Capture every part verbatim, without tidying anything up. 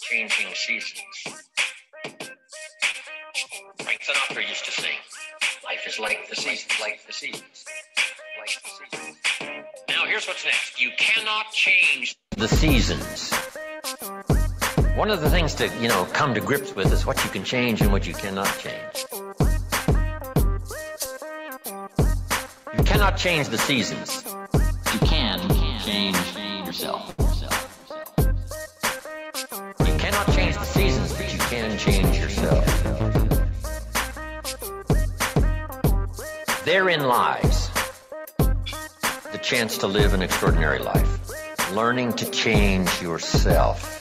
changing seasons. Frank Sinopter used to sing, life is like the seasons, like the seasons, like the seasons. Now here's what's next. You cannot change the seasons. One of the things to, you know, come to grips with is what you can change and what you cannot change. You cannot change the seasons. You can change yourself. You cannot change the seasons, but you can change yourself. Therein lies the chance to live an extraordinary life. Learning to change yourself.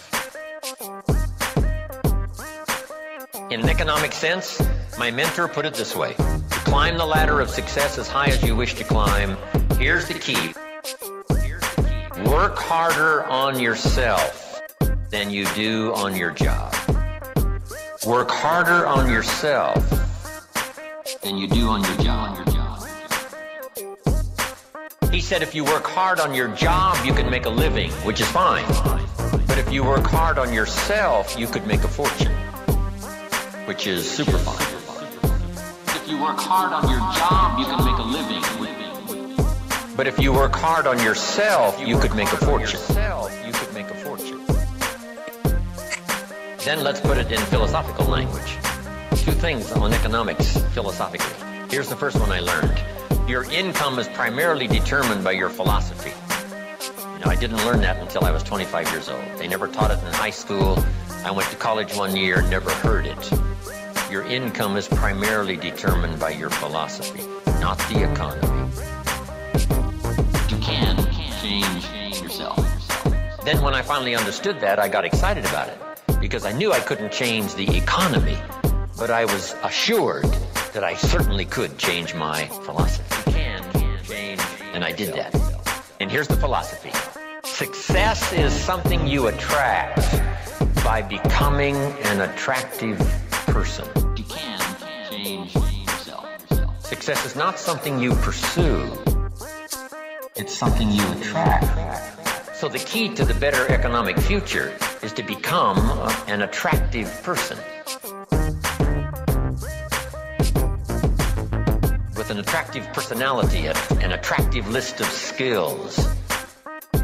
In an economic sense, my mentor put it this way. To climb the ladder of success as high as you wish to climb, here's the key. Work harder on yourself than you do on your job. Work harder on yourself than you do on your job. He said if you work hard on your job, you can make a living, which is fine. But if you work hard on yourself, you could make a fortune, which is super fun. If you work hard on your job, you can make a living. But if you work hard on yourself, you could make a fortune. You could make a fortune. Then let's put it in philosophical language. Two things on economics philosophically. Here's the first one I learned. Your income is primarily determined by your philosophy. You know, I didn't learn that until I was twenty-five years old. They never taught it in high school. I went to college one year, never heard it. Your income is primarily determined by your philosophy, not the economy. You can change yourself. Then when I finally understood that, I got excited about it because I knew I couldn't change the economy, but I was assured that I certainly could change my philosophy. You can change, and I did that. And here's the philosophy. Success is something you attract by becoming an attractive person. You can change yourself. Success is not something you pursue. It's something you attract. So the key to the better economic future is to become an attractive person. With an attractive personality, an attractive list of skills,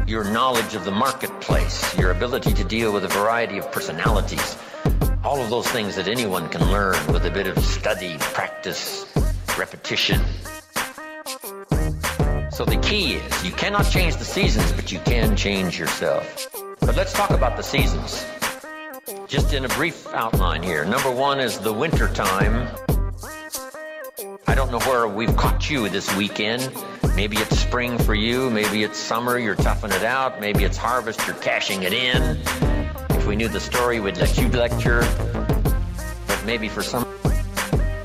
your knowledge of the marketplace, your ability to deal with a variety of personalities, all of those things that anyone can learn with a bit of study, practice, repetition. So the key is you cannot change the seasons, but you can change yourself. But let's talk about the seasons. Just in a brief outline here. Number one is the winter time. I don't know where we've caught you this weekend. Maybe it's spring for you. Maybe it's summer. You're toughing it out. Maybe it's harvest. You're cashing it in. If we knew the story, we'd let you lecture. But maybe for some,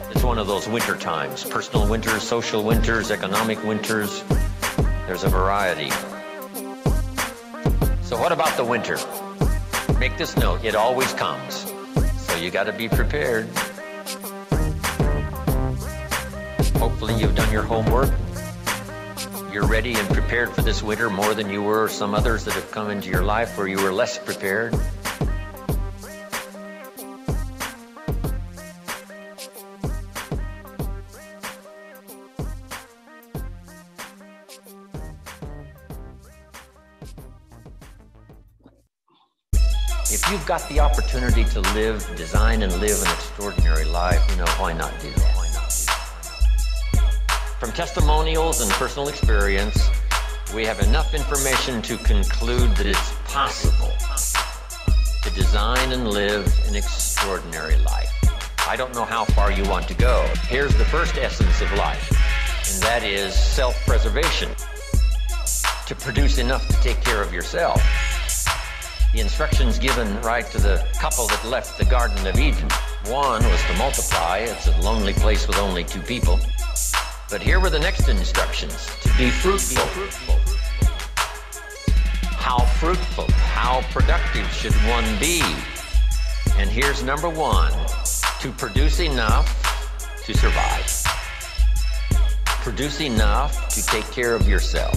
it's one of those winter times. Personal winters, social winters, economic winters. There's a variety. So what about the winter? Make this note. It always comes. So you got to be prepared. Hopefully you've done your homework. You're ready and prepared for this winter more than you were some others that have come into your life where you were less prepared. If you've got the opportunity to live, design and live an extraordinary life, you know, why not do that? From testimonials and personal experience, we have enough information to conclude that it's possible to design and live an extraordinary life. I don't know how far you want to go. Here's the first essence of life, and that is self-preservation. To produce enough to take care of yourself. The instructions given right to the couple that left the Garden of Eden. One was to multiply. It's a lonely place with only two people. But here were the next instructions, to be fruitful. be fruitful. How fruitful, how productive should one be? And here's number one, to produce enough to survive. Produce enough to take care of yourself.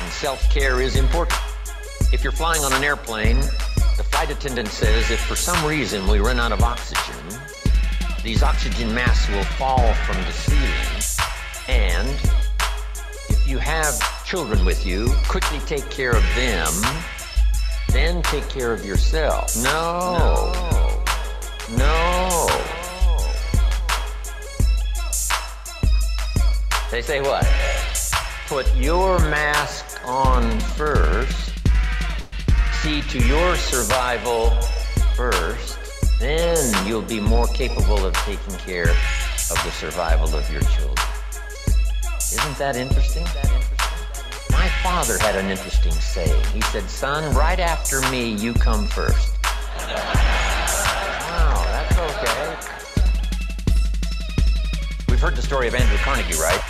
And self-care is important. If you're flying on an airplane, the flight attendant says if for some reason we run out of oxygen, these oxygen masks will fall from the ceiling. And if you have children with you, quickly take care of them, then take care of yourself. No. No. No. They say what? Put your mask on first. See to your survival first. Then you'll be more capable of taking care of the survival of your children. Isn't that interesting? My father had an interesting saying. He said, son, right after me, you come first. Wow, that's okay. We've heard the story of Andrew Carnegie, right?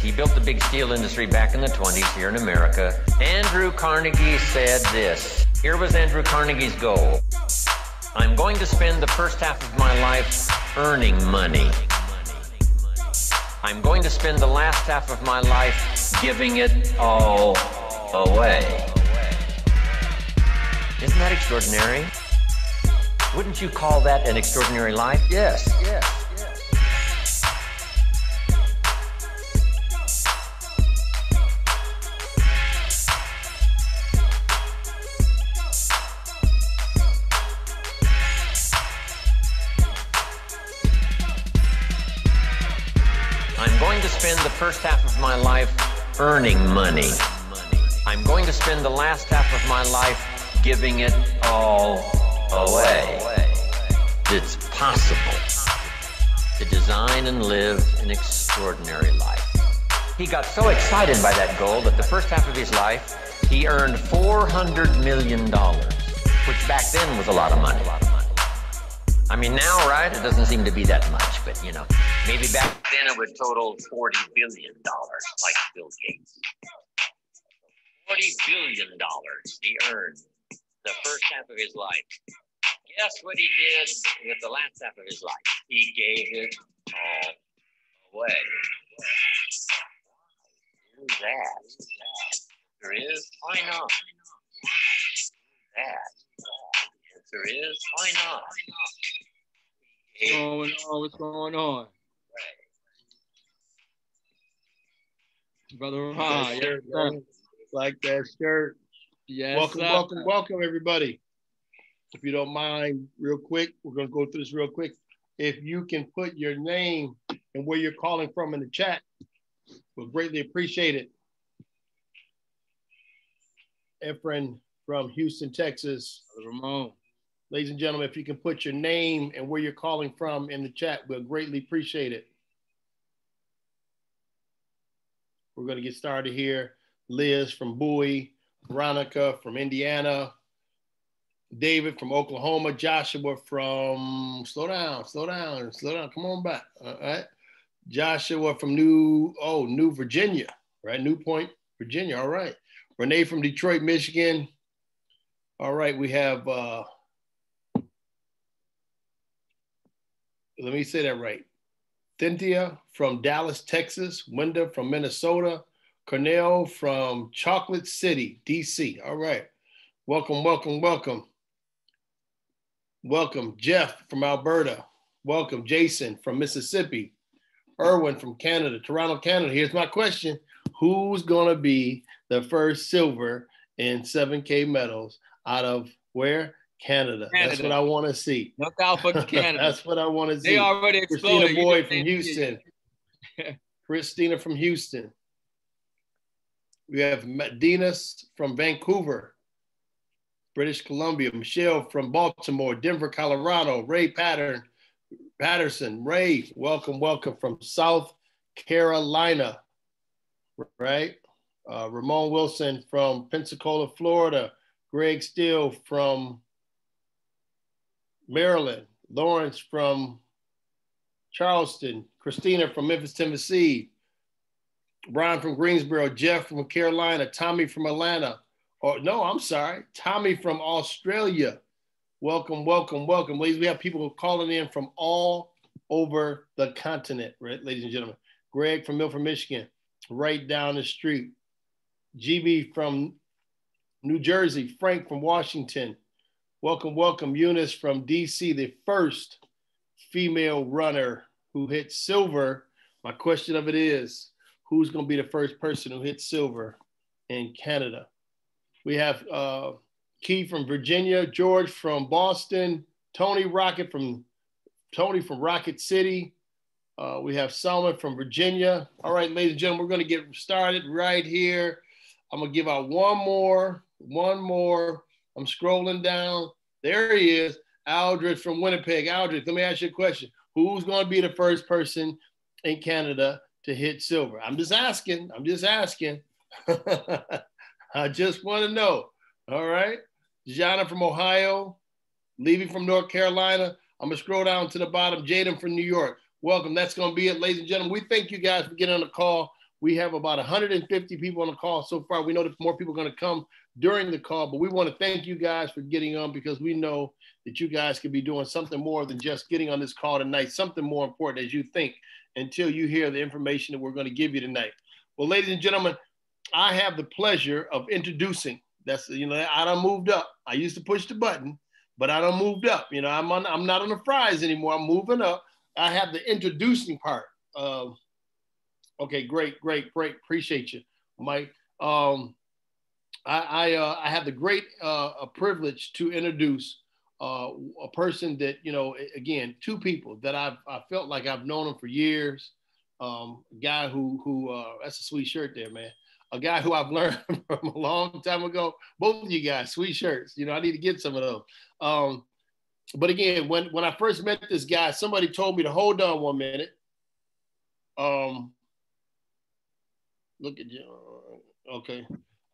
He built the big steel industry back in the twenties here in America. Andrew Carnegie said this. Here was Andrew Carnegie's goal. I'm going to spend the first half of my life earning money. I'm going to spend the last half of my life giving it all away. Isn't that extraordinary? Wouldn't you call that an extraordinary life? Yes, yes. First half of my life earning money. I'm going to spend the last half of my life giving it all away. It's possible to design and live an extraordinary life. He got so excited by that goal that the first half of his life, he earned four hundred million dollars, which back then was a lot of money. I mean, now, right, it doesn't seem to be that much, but, you know, maybe back then it would total forty billion dollars, like Bill Gates. forty billion dollars he earned the first half of his life. Guess what he did with the last half of his life? He gave it all away. Do that. There is, why not? That. There is. Why not? What's going on? What's going on? Right. Brother Ron. Yeah, like that shirt. Yes. Welcome, sir. welcome, welcome, everybody. If you don't mind, real quick, we're going to go through this real quick. If you can put your name and where you're calling from in the chat, we'll greatly appreciate it. Efren from Houston, Texas. Brother Ramon. Ladies and gentlemen, if you can put your name and where you're calling from in the chat, we'll greatly appreciate it. We're going to get started here. Liz from Bowie, Veronica from Indiana, David from Oklahoma, Joshua from, slow down, slow down, slow down, come on back, all right? Joshua from New, oh, New Virginia, right? New Point, Virginia, all right. Renee from Detroit, Michigan. All right, we have... Uh, Let me say that right. Cynthia from Dallas, Texas. Wenda from Minnesota. Cornell from Chocolate City, D C All right. Welcome, welcome, welcome. Welcome, Jeff from Alberta. Welcome, Jason from Mississippi. Irwin from Canada, Toronto, Canada. Here's my question. Who's gonna be the first silver in seven K Metals out of where? Canada. Canada. That's what I want to see. Look out for Canada. That's what I want to see. They already exploded. Christina Boyd from Houston. Christina from Houston. We have Medinas from Vancouver, British Columbia. Michelle from Baltimore, Denver, Colorado. Ray Pattern, Patterson. Ray, welcome, welcome from South Carolina. Right? Uh, Ramon Wilson from Pensacola, Florida. Greg Steele from Maryland, Lawrence from Charleston, Christina from Memphis, Tennessee, Brian from Greensboro, Jeff from Carolina, Tommy from Atlanta, or no, I'm sorry, Tommy from Australia. Welcome, welcome, welcome. Ladies, we have people calling in from all over the continent, right, ladies and gentlemen. Greg from Milford, Michigan, right down the street. G B from New Jersey, Frank from Washington, Welcome, welcome, Eunice from D C, the first female runner who hit silver. My question of it is, who's going to be the first person who hits silver in Canada? We have uh, Keith from Virginia, George from Boston, Tony Rocket from Tony from Rocket City. Uh, we have Solomon from Virginia. All right, ladies and gentlemen, we're going to get started right here. I'm going to give out one more, one more. I'm scrolling down. There he is, Aldridge from Winnipeg. Aldridge, let me ask you a question. Who's going to be the first person in Canada to hit silver? I'm just asking. I'm just asking. I just want to know. All right. Jana from Ohio. Levy from North Carolina. I'm going to scroll down to the bottom. Jaden from New York. Welcome. That's going to be it, ladies and gentlemen. We thank you guys for getting on the call. We have about one hundred fifty people on the call so far. We know that more people are going to come during the call, but we want to thank you guys for getting on because we know that you guys could be doing something more than just getting on this call tonight, something more important as you think until you hear the information that we're going to give you tonight. Well, ladies and gentlemen, I have the pleasure of introducing. That's, you know, I done moved up. I used to push the button, but I done moved up. You know, I'm, on, I'm not on the fries anymore. I'm moving up. I have the introducing part of. Okay, great, great, great. Appreciate you, Mike. Um, I I, uh, I have the great uh, privilege to introduce uh, a person that, you know, again, two people that I've I felt like I've known them for years. Um, a guy who who uh, that's a sweet shirt there, man. A guy who I've learned from a long time ago. Both of you guys, sweet shirts. You know, I need to get some of those. Um, but again, when when I first met this guy, somebody told me to hold on one minute. Um. Look at you. Okay.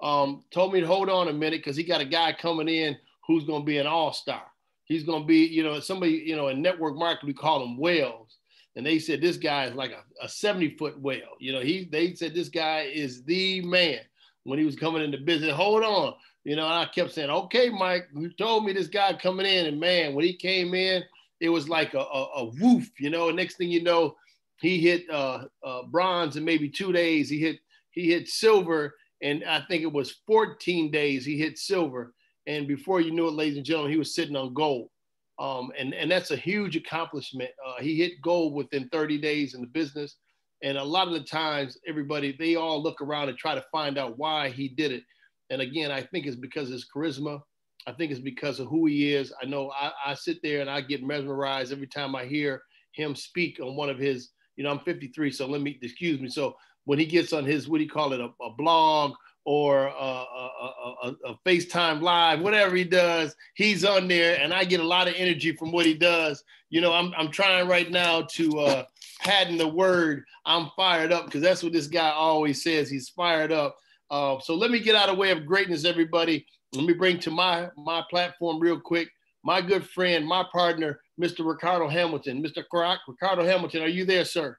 Um, told me to hold on a minute because he got a guy coming in who's going to be an all-star. He's going to be, you know, somebody, you know, in network marketing, we call him whales. And they said, this guy is like a seventy-foot whale. You know, he they said, this guy is the man when he was coming into business. Hold on. You know, and I kept saying, okay, Mike, you told me this guy coming in. And, man, when he came in, it was like a, a, a woof, you know. And next thing you know, he hit uh, uh, bronze in maybe two days. He hit He hit silver, and I think it was fourteen days he hit silver. And before you knew it, ladies and gentlemen, he was sitting on gold. Um, and, and that's a huge accomplishment. Uh, he hit gold within thirty days in the business. And a lot of the times, everybody, they all look around and try to find out why he did it. And again, I think it's because of his charisma. I think it's because of who he is. I know I, I sit there and I get mesmerized every time I hear him speak on one of his, you know, I'm fifty-three, so let me, excuse me. So when he gets on his, what do you call it, a, a blog or a, a, a, a FaceTime Live, whatever he does, he's on there, and I get a lot of energy from what he does. You know, I'm, I'm trying right now to uh, patent the word, I'm fired up, because that's what this guy always says, he's fired up. Uh, so let me get out of the way of greatness, everybody. Let me bring to my, my platform real quick, my good friend, my partner, Mister Ricardo Hamilton. Mister Croc, Ricardo Hamilton, are you there, sir?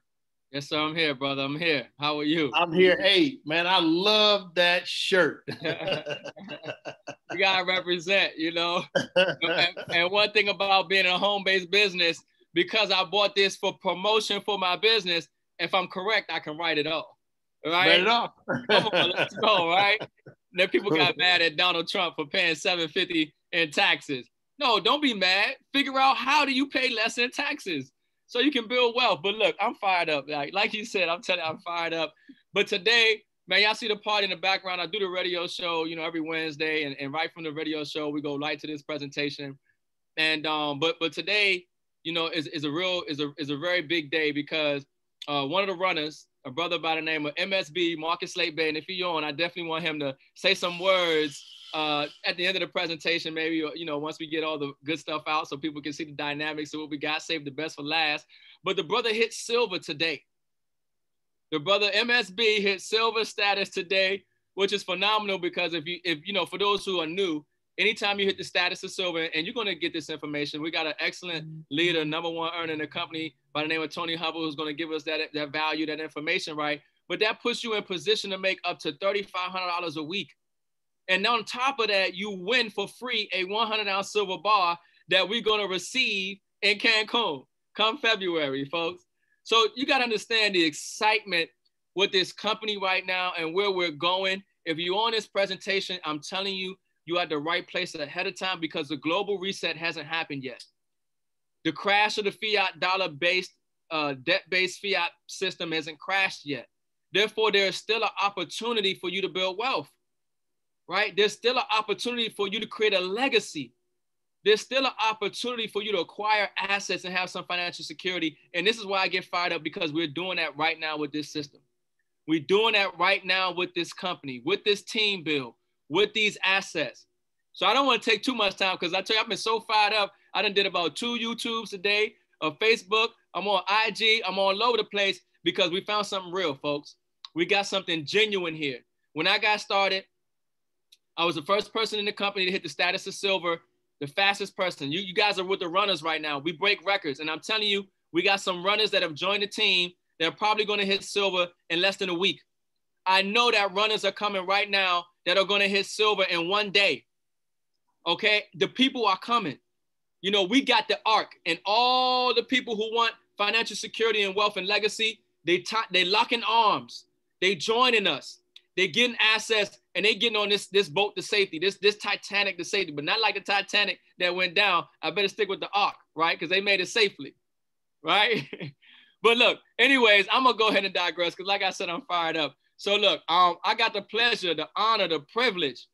Yes, sir. I'm here, brother. I'm here. How are you? I'm here. Hey, man, I love that shirt. You got to represent, you know. And, and one thing about being a home-based business, because I bought this for promotion for my business, if I'm correct, I can write it off. Right? Write it off. Come on, let's go, right? Then people got mad at Donald Trump for paying seven fifty in taxes. No, don't be mad. Figure out how do you pay less in taxes, so you can build wealth. But look, I'm fired up. Like, like you said, I'm telling you, I'm fired up. But today, man, y'all see the party in the background. I do the radio show, you know, every Wednesday. And, and right from the radio show, we go right to this presentation. And um, but but today, you know, is, is a real, is a, is a very big day because uh, one of the runners, a brother by the name of M S B, Marcus Slate Bay, and if you're on, I definitely want him to say some words uh, at the end of the presentation, maybe, you know, once we get all the good stuff out so people can see the dynamics of what we got, save the best for last. But the brother hit silver today. The brother M S B hit silver status today, which is phenomenal because if you, if you know, for those who are new, anytime you hit the status of silver, and you're going to get this information, we got an excellent leader, number one earner in the company by the name of Tony Hubbell, who's going to give us that, that value, that information, right? But that puts you in position to make up to thirty-five hundred dollars a week. And on top of that, you win for free a one hundred ounce silver bar that we're going to receive in Cancun come February, folks. So you got to understand the excitement with this company right now and where we're going. If you're on this presentation, I'm telling you, You're at the right place ahead of time because the global reset hasn't happened yet. The crash of the fiat dollar-based, uh, debt-based fiat system hasn't crashed yet. Therefore, there is still an opportunity for you to build wealth, right? There's still an opportunity for you to create a legacy. There's still an opportunity for you to acquire assets and have some financial security. And this is why I get fired up, because we're doing that right now with this system. We're doing that right now with this company, with this team build, with these assets. So I don't want to take too much time, because I tell you, I've been so fired up. I done did about two YouTubes today, a Facebook. I'm on I G. I'm all over the place because we found something real, folks. We got something genuine here. When I got started, I was the first person in the company to hit the status of silver, the fastest person. You, you guys are with the runners right now. We break records. And I'm telling you, we got some runners that have joined the team. They're probably going to hit silver in less than a week. I know that runners are coming right now that are going to hit silver in one day. Okay? The people are coming. You know, we got the arc, and all the people who want financial security and wealth and legacy, they they locking arms. They joining us. They're getting access, and they getting on this, this boat to safety, this, this Titanic to safety, but not like the Titanic that went down. I better stick with the arc, right? Because they made it safely, right? But look, anyways, I'm going to go ahead and digress because, like I said, I'm fired up. So look, um, I got the pleasure, the honor, the privilege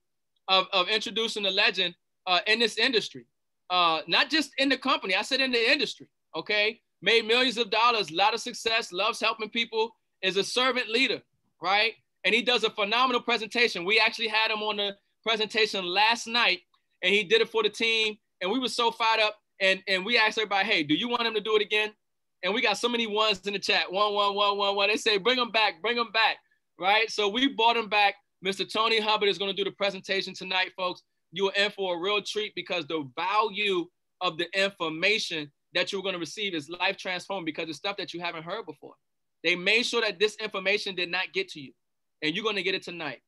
of, of introducing the legend uh, in this industry. Uh, not just in the company, I said in the industry, okay? Made millions of dollars, a lot of success, loves helping people, is a servant leader, right? And he does a phenomenal presentation. We actually had him on the presentation last night, and he did it for the team, and we were so fired up, and, and we asked everybody, hey, do you want him to do it again? And we got so many ones in the chat, one, one, one, one, one. They say, bring him back, bring him back, right? So we brought him back. Mister Tony Hubbell is going to do the presentation tonight, folks. You are in for a real treat because the value of the information that you're going to receive is life transforming because it's stuff that you haven't heard before. They made sure that this information did not get to you, and you're going to get it tonight.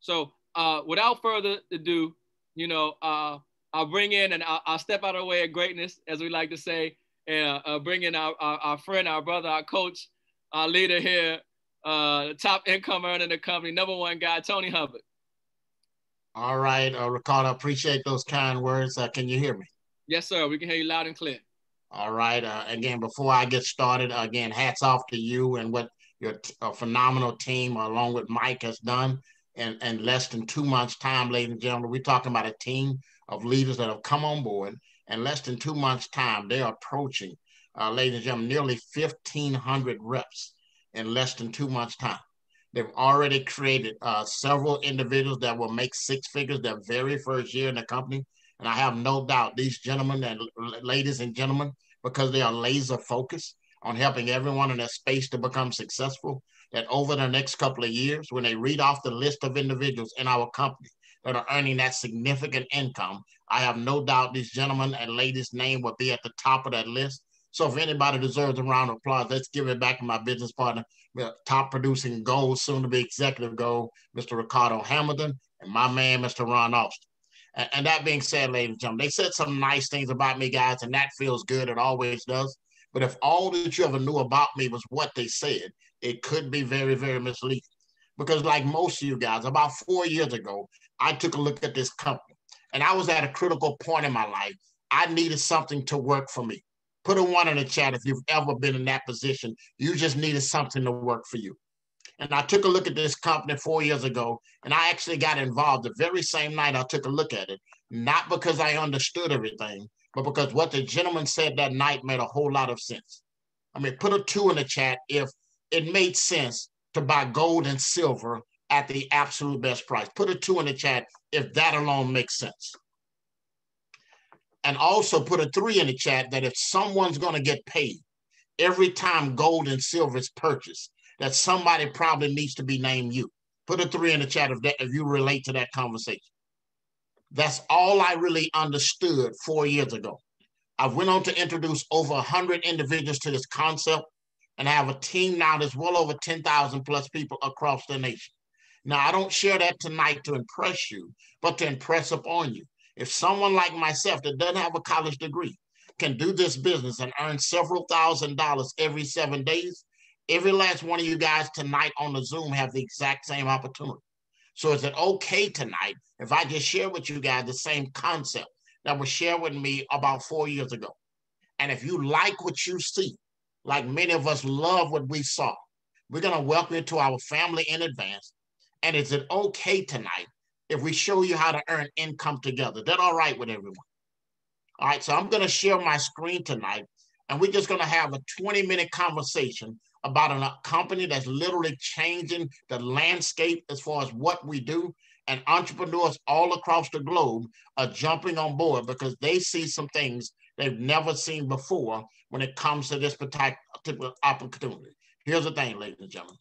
So uh, without further ado, you know, uh, I'll bring in and I'll, I'll step out of the way of greatness, as we like to say, and uh, uh, bring in our, our, our friend, our brother, our coach, our leader here, uh, the top income earner in the company, number one guy, Tony Hubbell. All right, uh, Ricardo, appreciate those kind words. Uh, can you hear me? Yes, sir. We can hear you loud and clear. All right. Uh, again, before I get started, again, hats off to you and what your t uh, phenomenal team, along with Mike, has done in, in less than two months' time, ladies and gentlemen. We're talking about a team of leaders that have come on board in less than two months' time. They're approaching, uh, ladies and gentlemen, nearly fifteen hundred reps in less than two months' time. They've already created uh, several individuals that will make six figures their very first year in the company. And I have no doubt these gentlemen and ladies and gentlemen, because they are laser focused on helping everyone in their space to become successful, that over the next couple of years, when they read off the list of individuals in our company that are earning that significant income, I have no doubt these gentlemen and ladies' name will be at the top of that list. So if anybody deserves a round of applause, let's give it back to my business partner, top producing gold, soon to be executive gold, Mister Ricardo Hamilton, and my man, Mister Ron Alston. And, and that being said, ladies and gentlemen, they said some nice things about me, guys, and that feels good. It always does. But if all that you ever knew about me was what they said, it could be very, very misleading. Because like most of you guys, about four years ago, I took a look at this company. And I was at a critical point in my life. I needed something to work for me. Put a one in the chat if you've ever been in that position. You just needed something to work for you. And I took a look at this company four years ago, and I actually got involved the very same night I took a look at it, not because I understood everything, but because what the gentleman said that night made a whole lot of sense. I mean, put a two in the chat if it made sense to buy gold and silver at the absolute best price. Put a two in the chat if that alone makes sense. And also put a three in the chat that if someone's going to get paid every time gold and silver is purchased, that somebody probably needs to be named you. Put a three in the chat if, that, if you relate to that conversation. That's all I really understood four years ago. I went on to introduce over one hundred individuals to this concept, and I have a team now that's well over ten thousand plus people across the nation. Now, I don't share that tonight to impress you, but to impress upon you. If someone like myself that doesn't have a college degree can do this business and earn several thousand dollars every seven days, every last one of you guys tonight on the Zoom have the exact same opportunity. So is it okay tonight if I just share with you guys the same concept that was shared with me about four years ago? And if you like what you see, like many of us love what we saw, we're going to welcome you to our family in advance. And is it okay tonight if we show you how to earn income together? Is that all right with everyone? All right, so I'm going to share my screen tonight, and we're just going to have a twenty-minute conversation about a company that's literally changing the landscape as far as what we do. And entrepreneurs all across the globe are jumping on board because they see some things they've never seen before when it comes to this particular opportunity. Here's the thing, ladies and gentlemen.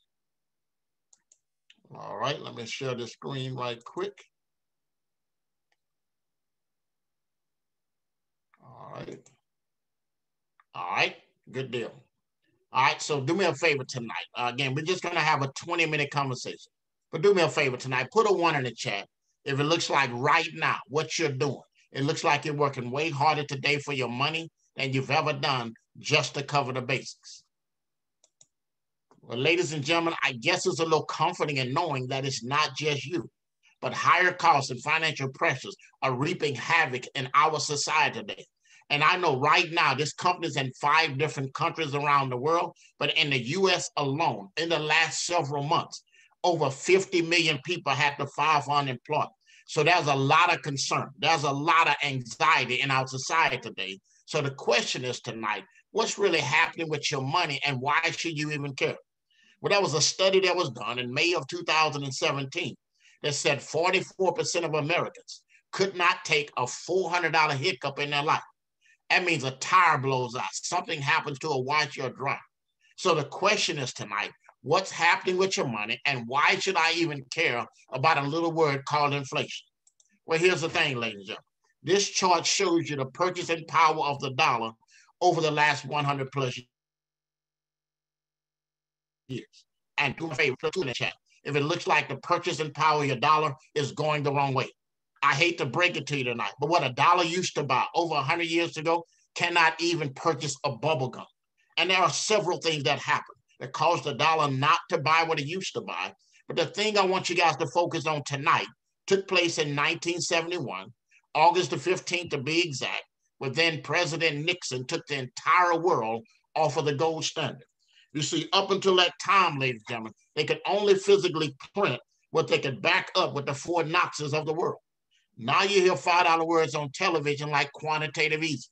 All right, let me share the screen right quick. All right. All right, good deal. All right, so do me a favor tonight. Uh, again, we're just gonna have a twenty-minute conversation. But do me a favor tonight, put a one in the chat if it looks like right now what you're doing. It looks like you're working way harder today for your money than you've ever done just to cover the basics. Well, ladies and gentlemen, I guess it's a little comforting in knowing that it's not just you, but higher costs and financial pressures are reaping havoc in our society today. And I know right now, this company's in five different countries around the world, but in the U S alone, in the last several months, over fifty million people had to file for unemployment. So there's a lot of concern. There's a lot of anxiety in our society today. So the question is tonight, what's really happening with your money and why should you even care? Well, there was a study that was done in May of two thousand seventeen that said forty-four percent of Americans could not take a four hundred dollar hiccup in their life. That means a tire blows out, something happens to a watch or a drive. So the question is tonight, what's happening with your money and why should I even care about a little word called inflation? Well, here's the thing, ladies and gentlemen. This chart shows you the purchasing power of the dollar over the last one hundred plus years. And do me a favor, put it in the chat if it looks like the purchasing power of your dollar is going the wrong way. I hate to break it to you tonight, but what a dollar used to buy over one hundred years ago cannot even purchase a bubble gum. And there are several things that happen that caused the dollar not to buy what it used to buy. But the thing I want you guys to focus on tonight took place in nineteen seventy-one, August the fifteenth to be exact, where then President Nixon took the entire world off of the gold standard. You see, up until that time, ladies and gentlemen, they could only physically print what they could back up with the four Knoxes of the world. Now you hear five dollar words on television like quantitative easing.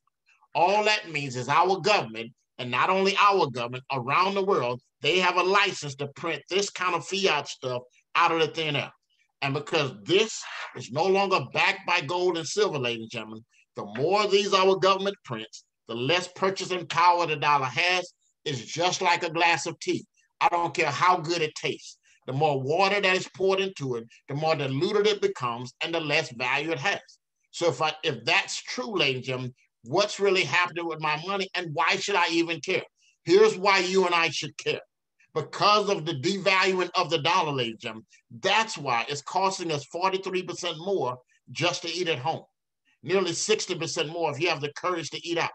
All that means is our government, and not only our government, around the world, they have a license to print this kind of fiat stuff out of the thin air. And because this is no longer backed by gold and silver, ladies and gentlemen, the more of these our government prints, the less purchasing power the dollar has. It's just like a glass of tea. I don't care how good it tastes. The more water that is poured into it, the more diluted it becomes and the less value it has. So if, I, if that's true, ladies and gentlemen, what's really happening with my money and why should I even care? Here's why you and I should care. Because of the devaluing of the dollar, ladies and gentlemen, that's why it's costing us forty-three percent more just to eat at home. Nearly sixty percent more if you have the courage to eat out.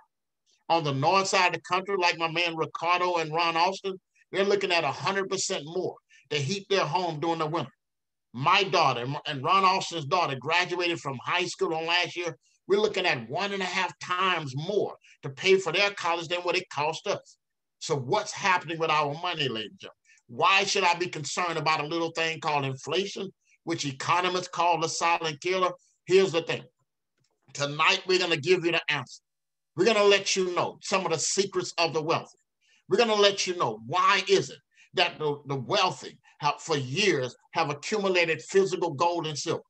On the north side of the country, like my man Ricardo and Ron Alston, they're looking at one hundred percent more to heat their home during the winter. My daughter and Ron Alston's daughter graduated from high school on last year. We're looking at one and a half times more to pay for their college than what it cost us. So what's happening with our money, ladies and gentlemen? Why should I be concerned about a little thing called inflation, which economists call the silent killer? Here's the thing. Tonight, we're going to give you the answer. We're going to let you know some of the secrets of the wealthy. We're going to let you know why is it that the, the wealthy have, for years have accumulated physical gold and silver.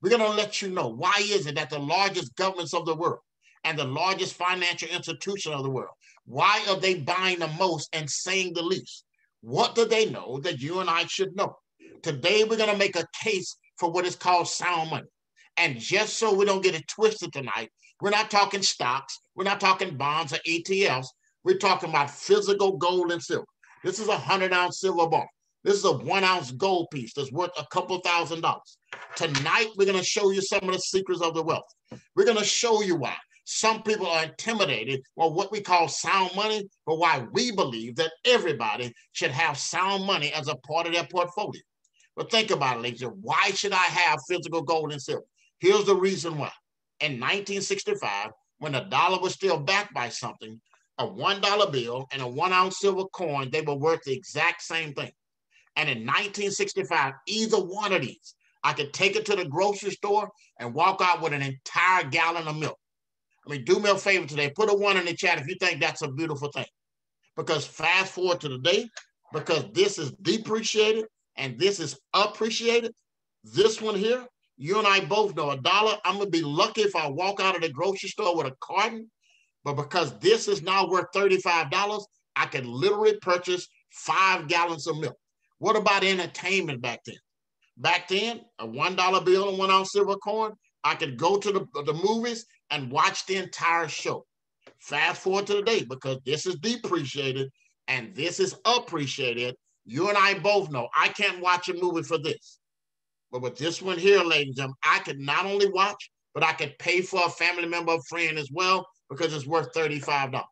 We're going to let you know why is it that the largest governments of the world and the largest financial institution of the world, why are they buying the most and saying the least? What do they know that you and I should know? Today, we're going to make a case for what is called sound money. And just so we don't get it twisted tonight, we're not talking stocks. We're not talking bonds or E T Fs. We're talking about physical gold and silver. This is a hundred ounce silver bar. This is a one ounce gold piece that's worth a couple thousand dollars. Tonight, we're going to show you some of the secrets of the wealth. We're going to show you why some people are intimidated by what we call sound money, but why we believe that everybody should have sound money as a part of their portfolio. But think about it, ladies. Why should I have physical gold and silver? Here's the reason why. In nineteen sixty-five, when the dollar was still backed by something, a one dollar bill and a one ounce silver coin, they were worth the exact same thing. And in nineteen sixty-five, either one of these, I could take it to the grocery store and walk out with an entire gallon of milk. I mean, do me a favor today. Put a one in the chat if you think that's a beautiful thing. Because fast forward to today, because this is depreciated and this is appreciated. This one here, you and I both know a dollar. I'm going to be lucky if I walk out of the grocery store with a carton. But because this is now worth thirty-five dollars, I can literally purchase five gallons of milk. What about entertainment back then? Back then, a one dollar bill and one ounce silver coin, I could go to the, the movies and watch the entire show. Fast forward to today, because this is depreciated and this is appreciated. You and I both know I can't watch a movie for this. But with this one here, ladies and gentlemen, I could not only watch, but I could pay for a family member or friend as well, because it's worth thirty-five dollars.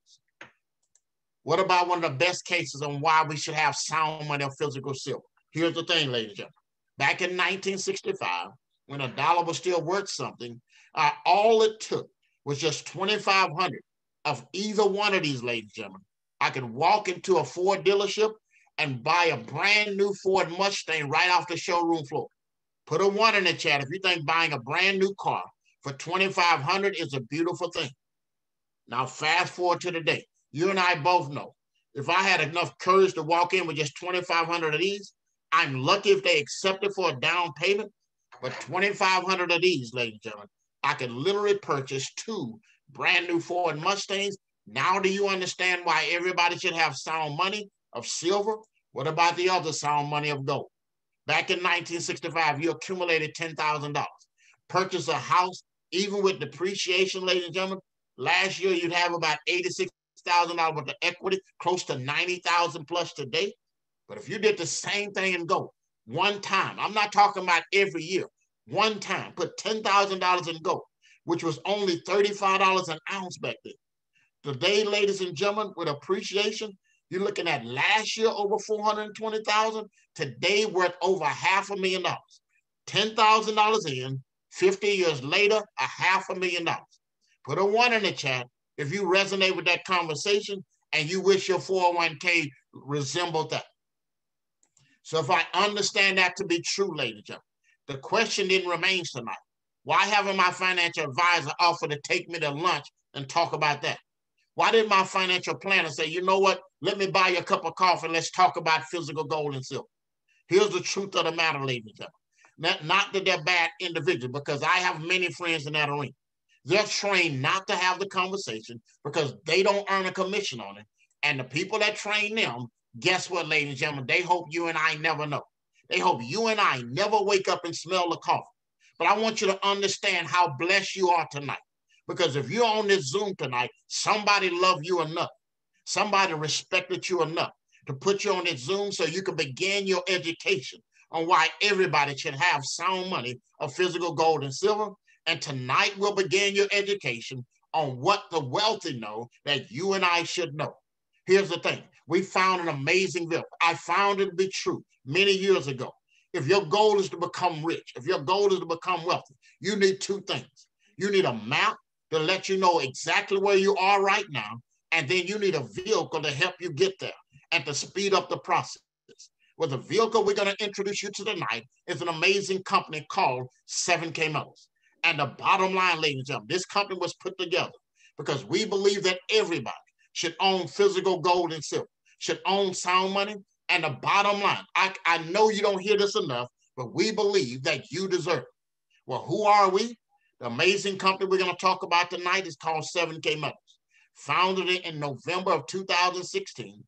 What about one of the best cases on why we should have sound money or physical silver? Here's the thing, ladies and gentlemen. Back in nineteen sixty-five, when a dollar was still worth something, uh, all it took was just twenty-five hundred of either one of these, ladies and gentlemen. I could walk into a Ford dealership and buy a brand new Ford Mustang right off the showroom floor. Put a one in the chat if you think buying a brand new car for twenty-five hundred dollars is a beautiful thing. Now, fast forward to today. You and I both know if I had enough courage to walk in with just twenty-five hundred of these, I'm lucky if they accept it for a down payment. But twenty-five hundred of these, ladies and gentlemen, I could literally purchase two brand new Ford Mustangs. Now, do you understand why everybody should have sound money of silver? What about the other sound money of gold? Back in nineteen sixty-five, you accumulated ten thousand dollars. Purchase a house, even with depreciation, ladies and gentlemen. Last year, you'd have about eighty-six thousand dollars worth of equity, close to ninety thousand dollars plus today. But if you did the same thing in gold one time, I'm not talking about every year, one time, put ten thousand dollars in gold, which was only thirty-five dollars an ounce back then. Today, ladies and gentlemen, with appreciation, you're looking at last year over four hundred twenty thousand dollars, today worth over half a million dollars. ten thousand dollars in, fifty years later, a half a million dollars. Put a one in the chat if you resonate with that conversation and you wish your four oh one K resembled that. So if I understand that to be true, ladies and gentlemen, the question then remains tonight. Why haven't my financial advisor offered to take me to lunch and talk about that? Why did my financial planner say, you know what, let me buy you a cup of coffee, let's talk about physical gold and silver? Here's the truth of the matter, ladies and gentlemen. Not, not that they're bad individuals, because I have many friends in that arena. They're trained not to have the conversation because they don't earn a commission on it. And the people that train them, guess what, ladies and gentlemen, they hope you and I never know. They hope you and I never wake up and smell the coffee. But I want you to understand how blessed you are tonight. Because if you're on this Zoom tonight, somebody loved you enough. Somebody respected you enough to put you on this Zoom so you can begin your education on why everybody should have sound money of physical gold and silver. And tonight we'll begin your education on what the wealthy know that you and I should know. Here's the thing. We found an amazing bill. I found it to be true many years ago. If your goal is to become rich, if your goal is to become wealthy, you need two things. You need a map to let you know exactly where you are right now. And then you need a vehicle to help you get there and to speed up the process. Well, the vehicle we're going to introduce you to tonight is an amazing company called seven K Metals. And the bottom line, ladies and gentlemen, this company was put together because we believe that everybody should own physical gold and silver, should own sound money. And the bottom line, I, I know you don't hear this enough, but we believe that you deserve it. Well, who are we? The amazing company we're going to talk about tonight is called seven K Metals, founded in November of two thousand sixteen,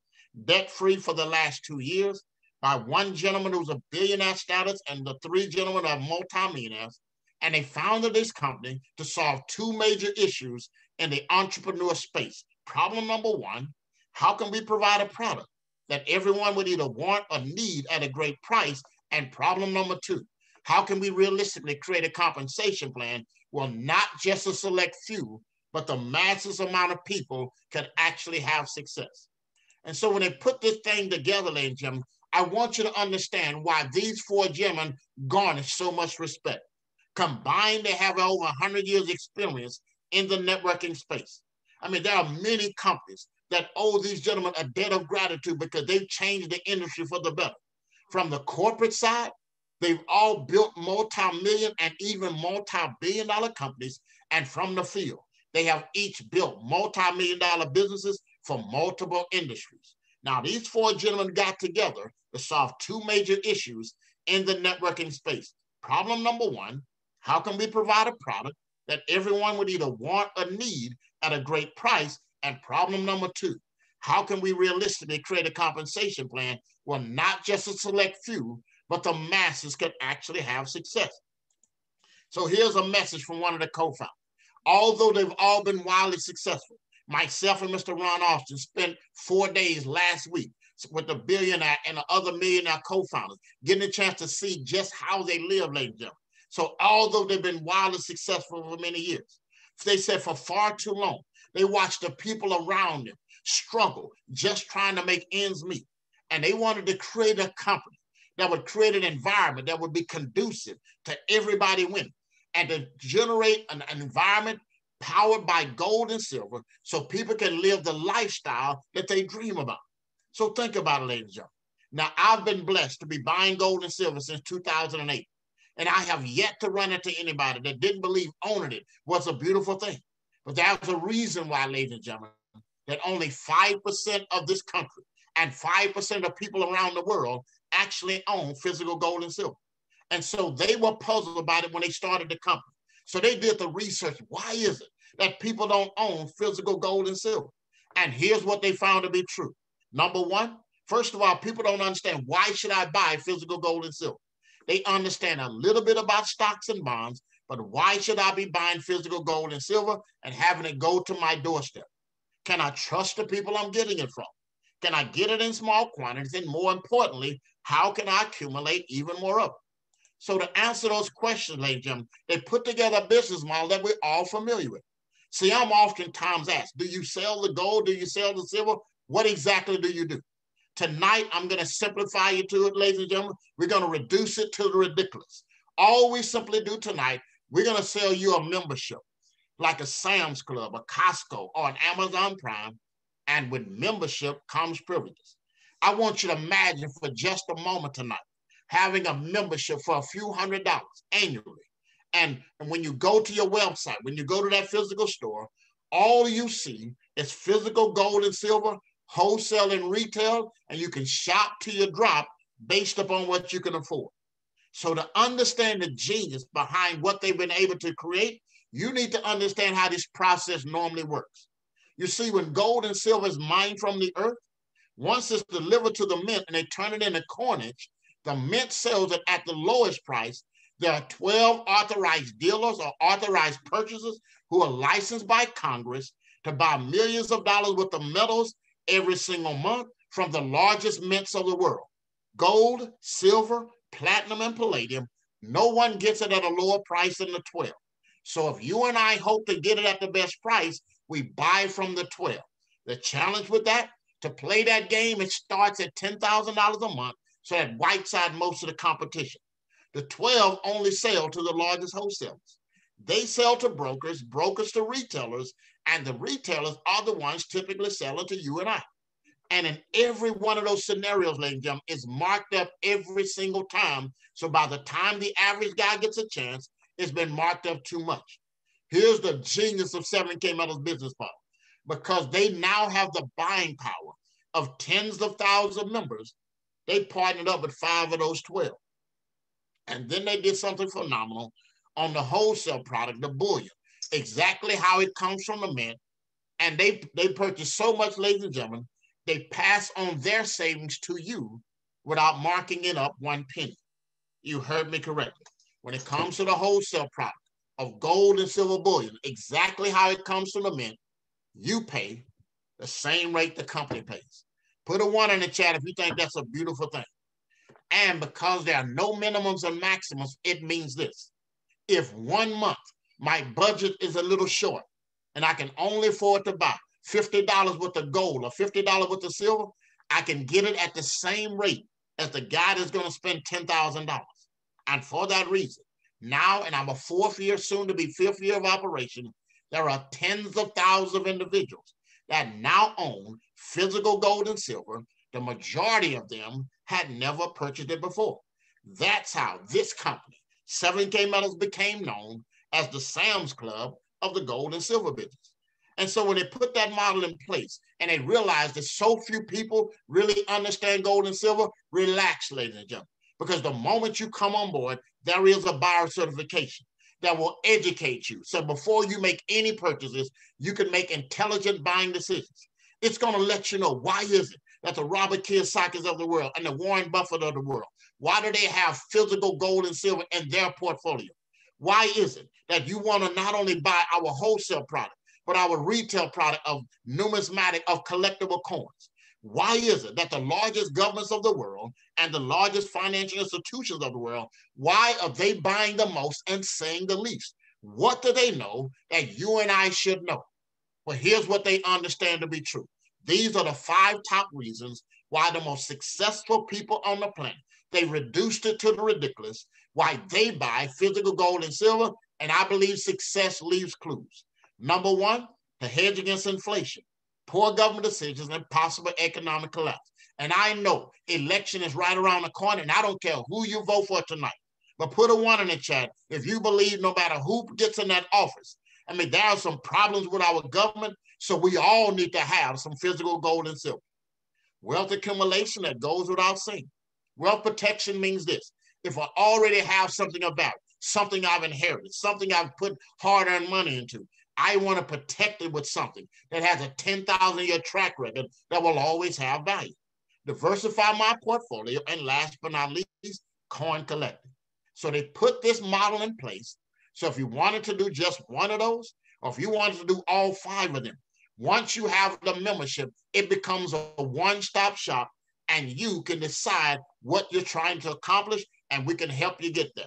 debt-free for the last two years by one gentleman who's a billionaire status and the three gentlemen are multimillionaires. And they founded this company to solve two major issues in the entrepreneur space. Problem number one, how can we provide a product that everyone would either want or need at a great price? And problem number two, how can we realistically create a compensation plan where not just a select few, but the massive amount of people can actually have success? And so when they put this thing together, ladies and gentlemen, I want you to understand why these four gentlemen garnish so much respect. Combined, they have over one hundred years experience in the networking space. I mean, there are many companies that owe these gentlemen a debt of gratitude because they've changed the industry for the better. From the corporate side, they've all built multi-million and even multi-billion dollar companies. And from the field, they have each built multi-million dollar businesses for multiple industries. Now, these four gentlemen got together to solve two major issues in the networking space. Problem number one, how can we provide a product that everyone would either want or need at a great price? And problem number two, how can we realistically create a compensation plan where not just a select few, but the masses can actually have success? So here's a message from one of the co-founders. Although they've all been wildly successful, myself and Mister Ron Alston spent four days last week with the billionaire and the other millionaire co-founders, getting a chance to see just how they live, ladies and gentlemen. So although they've been wildly successful for many years, they said for far too long, they watched the people around them struggle, just trying to make ends meet. And they wanted to create a company that would create an environment that would be conducive to everybody winning and to generate an environment powered by gold and silver so people can live the lifestyle that they dream about. So think about it, ladies and gentlemen. Now, I've been blessed to be buying gold and silver since two thousand eight, and I have yet to run into anybody that didn't believe owning it was a beautiful thing. But that was a reason why, ladies and gentlemen, that only five percent of this country and five percent of people around the world actually own physical gold and silver. And so they were puzzled about it when they started the company. So they did the research. Why is it that people don't own physical gold and silver? And here's what they found to be true. Number one, first of all, people don't understand why should I buy physical gold and silver? They understand a little bit about stocks and bonds, but why should I be buying physical gold and silver and having it go to my doorstep? Can I trust the people I'm getting it from? Can I get it in small quantities? And more importantly, how can I accumulate even more of it? So to answer those questions, ladies and gentlemen, they put together a business model that we're all familiar with. See, I'm oftentimes asked, do you sell the gold? Do you sell the silver? What exactly do you do? Tonight, I'm going to simplify you to it, ladies and gentlemen. We're going to reduce it to the ridiculous. All we simply do tonight, we're going to sell you a membership, like a Sam's Club, a Costco, or an Amazon Prime, and with membership comes privileges. I want you to imagine for just a moment tonight, having a membership for a few hundred dollars annually. And, and when you go to your website, when you go to that physical store, all you see is physical gold and silver, wholesale and retail, and you can shop till you drop based upon what you can afford. So to understand the genius behind what they've been able to create, you need to understand how this process normally works. You see, when gold and silver is mined from the earth, once it's delivered to the mint and they turn it into coinage, the mint sells it at the lowest price. There are twelve authorized dealers or authorized purchasers who are licensed by Congress to buy millions of dollars worth of metals every single month from the largest mints of the world. Gold, silver, platinum, and palladium. No one gets it at a lower price than the twelve. So if you and I hope to get it at the best price, we buy from the twelve. The challenge with that, to play that game, it starts at ten thousand dollars a month. So that wipes out most of the competition. The twelve only sell to the largest wholesalers. They sell to brokers, brokers to retailers, and the retailers are the ones typically selling to you and I. And in every one of those scenarios, ladies and gentlemen, is marked up every single time. So by the time the average guy gets a chance, it's been marked up too much. Here's the genius of seven K Metals business model, because they now have the buying power of tens of thousands of members. They partnered up with five of those twelve. And then they did something phenomenal on the wholesale product, the bullion, exactly how it comes from the mint. And they, they purchased so much, ladies and gentlemen, they pass on their savings to you without marking it up one penny. You heard me correctly. When it comes to the wholesale product of gold and silver bullion, exactly how it comes from the mint, you pay the same rate the company pays. Put a one in the chat if you think that's a beautiful thing. And because there are no minimums and maximums, it means this. If one month my budget is a little short and I can only afford to buy fifty dollars worth of gold or fifty dollars worth of silver, I can get it at the same rate as the guy that's going to spend ten thousand dollars. And for that reason, now, and I'm a fourth year, soon to be fifth year of operation, there are tens of thousands of individuals that now own physical gold and silver. The majority of them had never purchased it before. That's how this company, seven K Metals, became known as the Sam's Club of the gold and silver business. And so when they put that model in place and they realized that so few people really understand gold and silver, relax, ladies and gentlemen, because the moment you come on board, there is a buyer certification that will educate you. So before you make any purchases, you can make intelligent buying decisions. It's going to let you know, why is it that the Robert Kiyosaki's of the world and the Warren Buffett of the world, why do they have physical gold and silver in their portfolio? Why is it that you want to not only buy our wholesale product, but our retail product of numismatic, of collectible coins? Why is it that the largest governments of the world and the largest financial institutions of the world, why are they buying the most and selling the least? What do they know that you and I should know? Well, here's what they understand to be true. These are the five top reasons why the most successful people on the planet, they reduced it to the ridiculous, why they buy physical gold and silver, and I believe success leaves clues. Number one, to hedge against inflation, poor government decisions, and possible economic collapse. And I know election is right around the corner, and I don't care who you vote for tonight, but put a one in the chat if you believe no matter who gets in that office. I mean, there are some problems with our government, so we all need to have some physical gold and silver. Wealth accumulation, that goes without saying. Wealth protection means this: if I already have something of value, something I've inherited, something I've put hard-earned money into, I want to protect it with something that has a ten thousand year track record that will always have value. Diversify my portfolio, and last but not least, coin collecting. So they put this model in place. So if you wanted to do just one of those, or if you wanted to do all five of them, once you have the membership, it becomes a one-stop shop, and you can decide what you're trying to accomplish, and we can help you get there.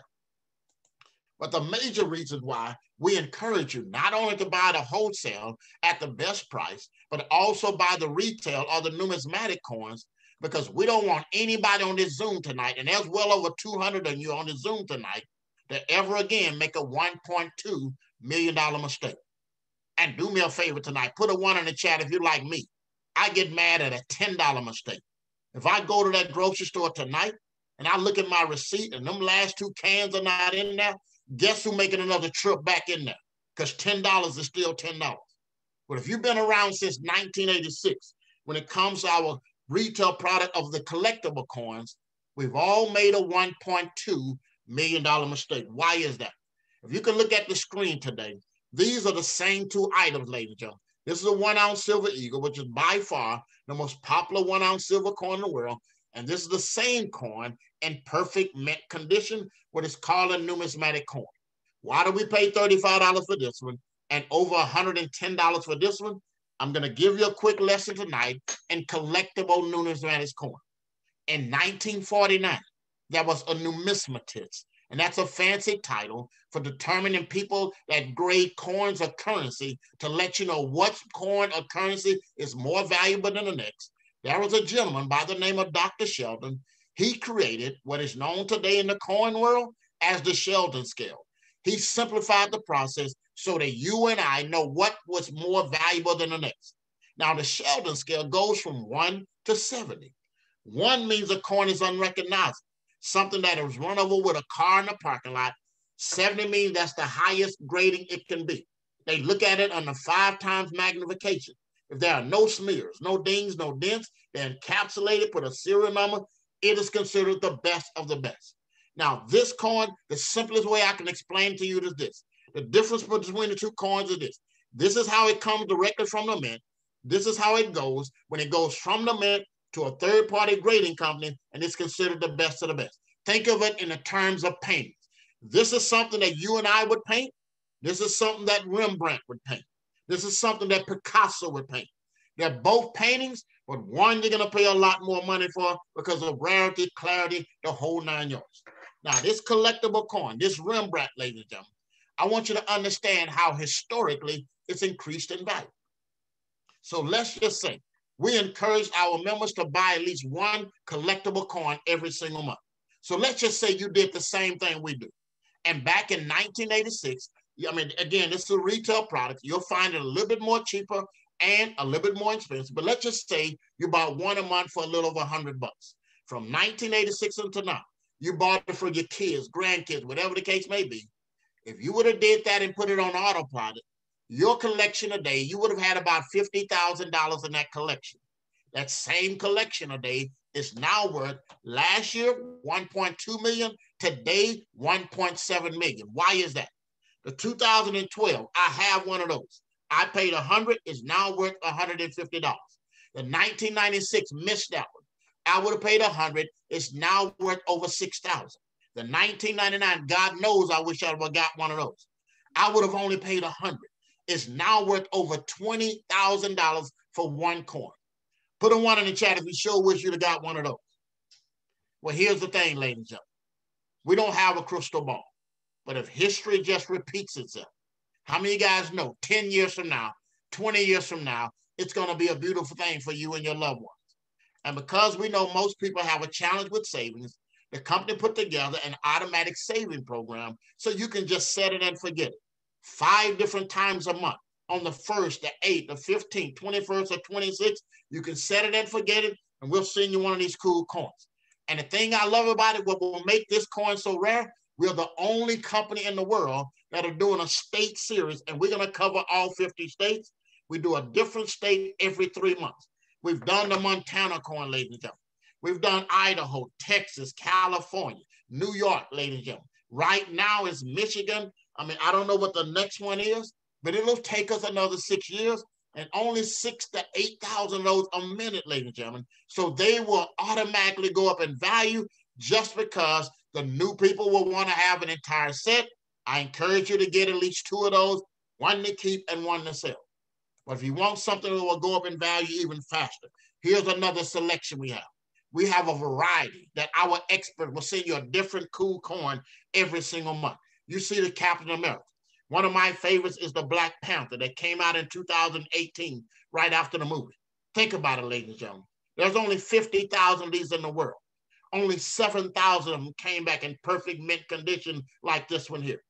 But the major reason why we encourage you not only to buy the wholesale at the best price, but also buy the retail or the numismatic coins, because we don't want anybody on this Zoom tonight, and there's well over two hundred of you on the Zoom tonight, to ever again make a one point two million dollar mistake. And do me a favor tonight, put a one in the chat if you're like me. I get mad at a ten dollar mistake. If I go to that grocery store tonight and I look at my receipt and them last two cans are not in there, guess who making another trip back in there? Because ten dollars is still ten dollars. But if you've been around since nineteen eighty-six, when it comes to our retail product of the collectible coins, we've all made a one point two million dollar mistake. Why is that? If you can look at the screen today, these are the same two items, ladies and gentlemen. This is a one ounce silver eagle, which is by far the most popular one ounce silver coin in the world. And this is the same coin in perfect mint condition, what is called a numismatic coin. Why do we pay thirty-five dollars for this one and over one hundred ten dollars for this one? I'm going to give you a quick lesson tonight in collectible numismatic coin. In nineteen forty-nine, there was a numismatist, and that's a fancy title for determining people that grade coins or currency to let you know what coin or currency is more valuable than the next. There was a gentleman by the name of Doctor Sheldon. He created what is known today in the coin world as the Sheldon scale. He simplified the process so that you and I know what was more valuable than the next. Now, the Sheldon scale goes from one to seventy. One means a coin is unrecognizable, something that is run over with a car in the parking lot. seventy means that's the highest grading it can be. They look at it under five times magnification. If there are no smears, no dings, no dents, they're encapsulated, put a serial number, it is considered the best of the best. Now, this coin, the simplest way I can explain to you is this. The difference between the two coins is this. This is how it comes directly from the mint. This is how it goes when it goes from the mint to a third-party grading company, and it's considered the best of the best. Think of it in the terms of painting. This is something that you and I would paint. This is something that Rembrandt would paint. This is something that Picasso would paint. They're both paintings, but one you're gonna pay a lot more money for because of rarity, clarity, the whole nine yards. Now, this collectible coin, this Rembrandt, ladies and gentlemen, I want you to understand how historically it's increased in value. So let's just say we encourage our members to buy at least one collectible coin every single month. So let's just say you did the same thing we do. And back in nineteen eighty-six, I mean, again, this is a retail product. You'll find it a little bit more cheaper and a little bit more expensive. But let's just say you bought one a month for a little over a hundred bucks. From nineteen eighty-six until now, you bought it for your kids, grandkids, whatever the case may be. If you would have did that and put it on autopilot, your collection a day, you would have had about fifty thousand dollars in that collection. That same collection a day is now worth, last year, one point two million dollars, today, one point seven million dollars. Why is that? The two thousand twelve, I have one of those. I paid a hundred dollars, it's now worth a hundred fifty dollars. The nineteen ninety-six, missed that one. I would have paid a hundred dollars, it's now worth over six thousand dollars. The nineteen ninety-nine, God knows I wish I would have got one of those. I would have only paid a hundred dollars. It's now worth over twenty thousand dollars for one coin. Put a one in the chat if you sure wish you'd have got one of those. Well, here's the thing, ladies and gentlemen. We don't have a crystal ball, but if history just repeats itself, how many of you guys know ten years from now, twenty years from now, it's going to be a beautiful thing for you and your loved ones? And because we know most people have a challenge with savings, the company put together an automatic saving program so you can just set it and forget it. Five different times a month, on the first, the eighth, the fifteenth, twenty-first, or twenty-sixth, you can set it and forget it, and we'll send you one of these cool coins. And the thing I love about it, what will make this coin so rare, we're the only company in the world that are doing a state series, and we're going to cover all fifty states. We do a different state every three months. We've done the Montana coin, ladies and gentlemen. We've done Idaho, Texas, California, New York, ladies and gentlemen. Right now is Michigan. I mean, I don't know what the next one is, but it'll take us another six years and only six to eight thousand of those a minute, ladies and gentlemen. So they will automatically go up in value just because the new people will want to have an entire set. I encourage you to get at least two of those, one to keep and one to sell. But if you want something that will go up in value even faster, here's another selection we have. We have a variety that our expert will send you a different cool coin every single month. You see the Captain America. One of my favorites is the Black Panther that came out in two thousand eighteen, right after the movie. Think about it, ladies and gentlemen. There's only fifty thousand of these in the world. Only seven thousand of them came back in perfect mint condition like this one here.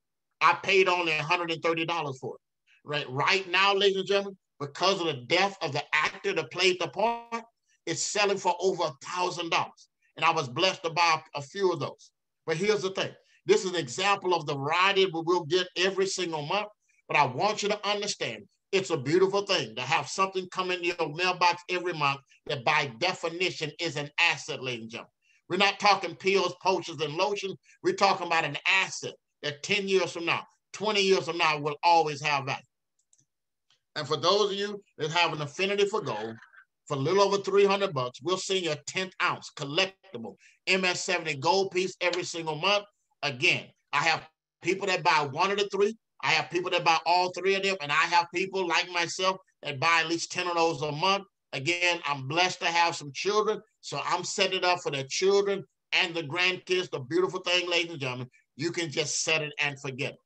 I paid only a hundred thirty dollars for it. Right, right now, ladies and gentlemen, because of the death of the actor that played the part, it's selling for over a thousand dollars. And I was blessed to buy a few of those. But here's the thing. This is an example of the variety we will get every single month, but I want you to understand it's a beautiful thing to have something come in your mailbox every month that by definition is an asset, ladies and gentlemen. We're not talking pills, potions, and lotions. We're talking about an asset that ten years from now, twenty years from now will always have value. And for those of you that have an affinity for gold, for a little over three hundred bucks, we'll send you a tenth ounce collectible M S seventy gold piece every single month. Again, I have people that buy one of the three. I have people that buy all three of them. And I have people like myself that buy at least ten of those a month. Again, I'm blessed to have some children. So I'm setting it up for the children and the grandkids. The beautiful thing, ladies and gentlemen, you can just set it and forget it.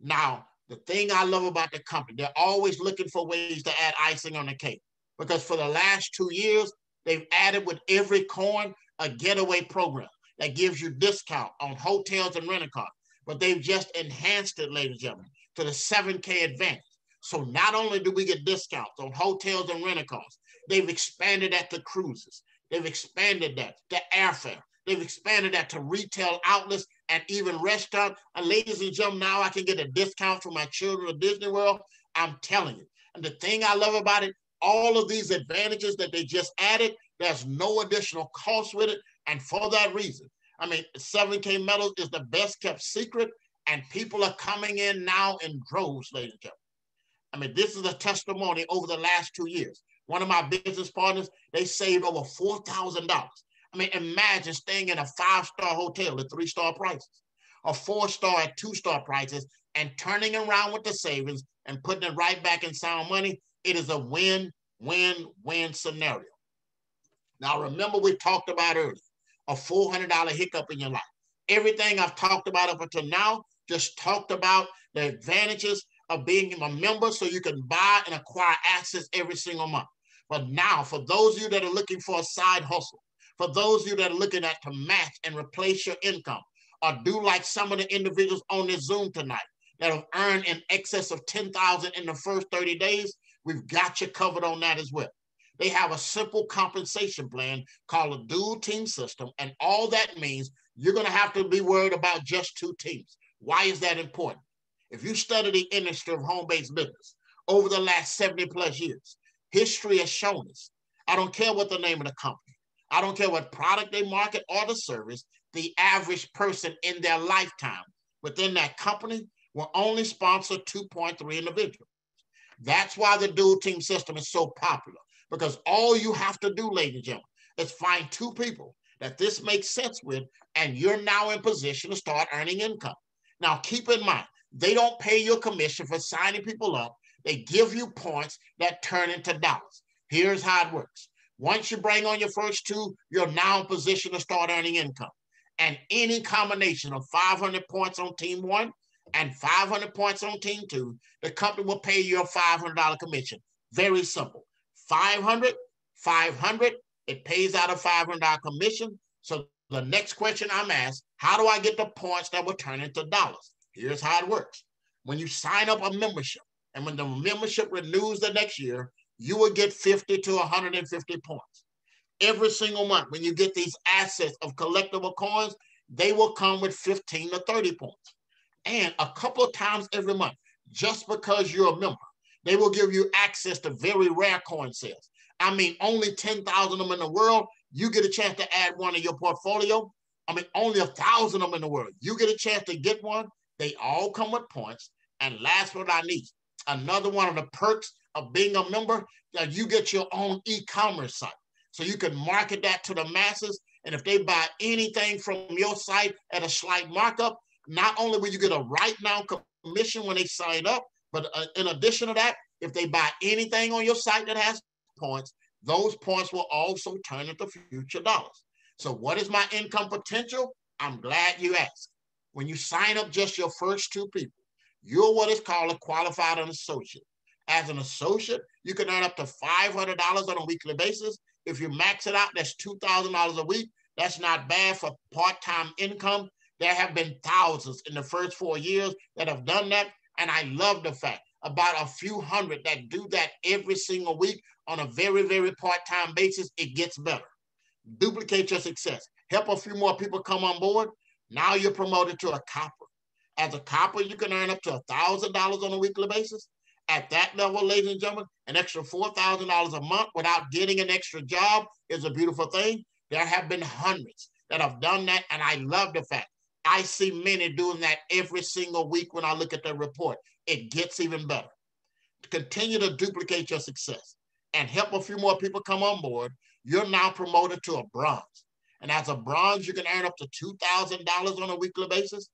Now, the thing I love about the company, they're always looking for ways to add icing on the cake. Because for the last two years, they've added with every coin a getaway program that gives you discount on hotels and rental cars, but they've just enhanced it, ladies and gentlemen, to the seven K advantage. So not only do we get discounts on hotels and rental cars, they've expanded that to cruises. They've expanded that to airfare. They've expanded that to retail outlets and even restaurants. And ladies and gentlemen, now I can get a discount for my children at Disney World. I'm telling you. And the thing I love about it, all of these advantages that they just added, there's no additional cost with it. And for that reason, I mean, seven K Metals is the best kept secret, and people are coming in now in droves, ladies and gentlemen. I mean, this is a testimony over the last two years. One of my business partners, they saved over four thousand dollars. I mean, imagine staying in a five-star hotel at three-star prices, a four-star at two-star prices, and turning around with the savings and putting it right back in sound money. It is a win, win, win scenario. Now, remember we talked about earlier, a four hundred dollar hiccup in your life. Everything I've talked about up until now, just talked about the advantages of being a member so you can buy and acquire assets every single month. But now, for those of you that are looking for a side hustle, for those of you that are looking at to match and replace your income, or do like some of the individuals on this Zoom tonight that have earned in excess of ten thousand dollars in the first thirty days, we've got you covered on that as well. They have a simple compensation plan called a dual team system. And all that means you're going to have to be worried about just two teams. Why is that important? If you study the industry of home-based business over the last seventy plus years, history has shown us, I don't care what the name of the company, I don't care what product they market or the service, the average person in their lifetime within that company will only sponsor two point three individuals. That's why the dual team system is so popular, because all you have to do, ladies and gentlemen, is find two people that this makes sense with, and you're now in position to start earning income. Now, keep in mind, they don't pay your commission for signing people up. They give you points that turn into dollars. Here's how it works. Once you bring on your first two, you're now in position to start earning income. And any combination of five hundred points on team one and five hundred points on team two, the company will pay you a five hundred dollar commission. Very simple. five hundred, five hundred, it pays out a five hundred dollar commission. So the next question I'm asked, how do I get the points that will turn into dollars? Here's how it works. When you sign up a membership, and when the membership renews the next year, you will get fifty to one hundred fifty points. Every single month, when you get these assets of collectible coins, they will come with fifteen to thirty points. And a couple of times every month, just because you're a member, they will give you access to very rare coin sales. I mean, only ten thousand of them in the world, you get a chance to add one in your portfolio. I mean, only one thousand of them in the world, you get a chance to get one. They all come with points. And last but not least, another one of the perks of being a member, that you get your own e-commerce site. So you can market that to the masses. And if they buy anything from your site at a slight markup, not only will you get a right now commission when they sign up, but in addition to that, if they buy anything on your site that has points, those points will also turn into future dollars. So what is my income potential? I'm glad you asked. When you sign up just your first two people, you're what is called a qualified an associate. As an associate, you can earn up to five hundred dollars on a weekly basis. If you max it out, that's two thousand dollars a week. That's not bad for part-time income. There have been thousands in the first four years that have done that. And I love the fact about a few hundred that do that every single week on a very, very part-time basis. It gets better. Duplicate your success. Help a few more people come on board. Now you're promoted to a copper. As a copper, you can earn up to one thousand dollars on a weekly basis. At that level, ladies and gentlemen, an extra four thousand dollars a month without getting an extra job is a beautiful thing. There have been hundreds that have done that, and I love the fact. I see many doing that every single week when I look at their report. It gets even better. Continue to duplicate your success and help a few more people come on board. You're now promoted to a bronze. And as a bronze, you can earn up to two thousand dollars on a weekly basis.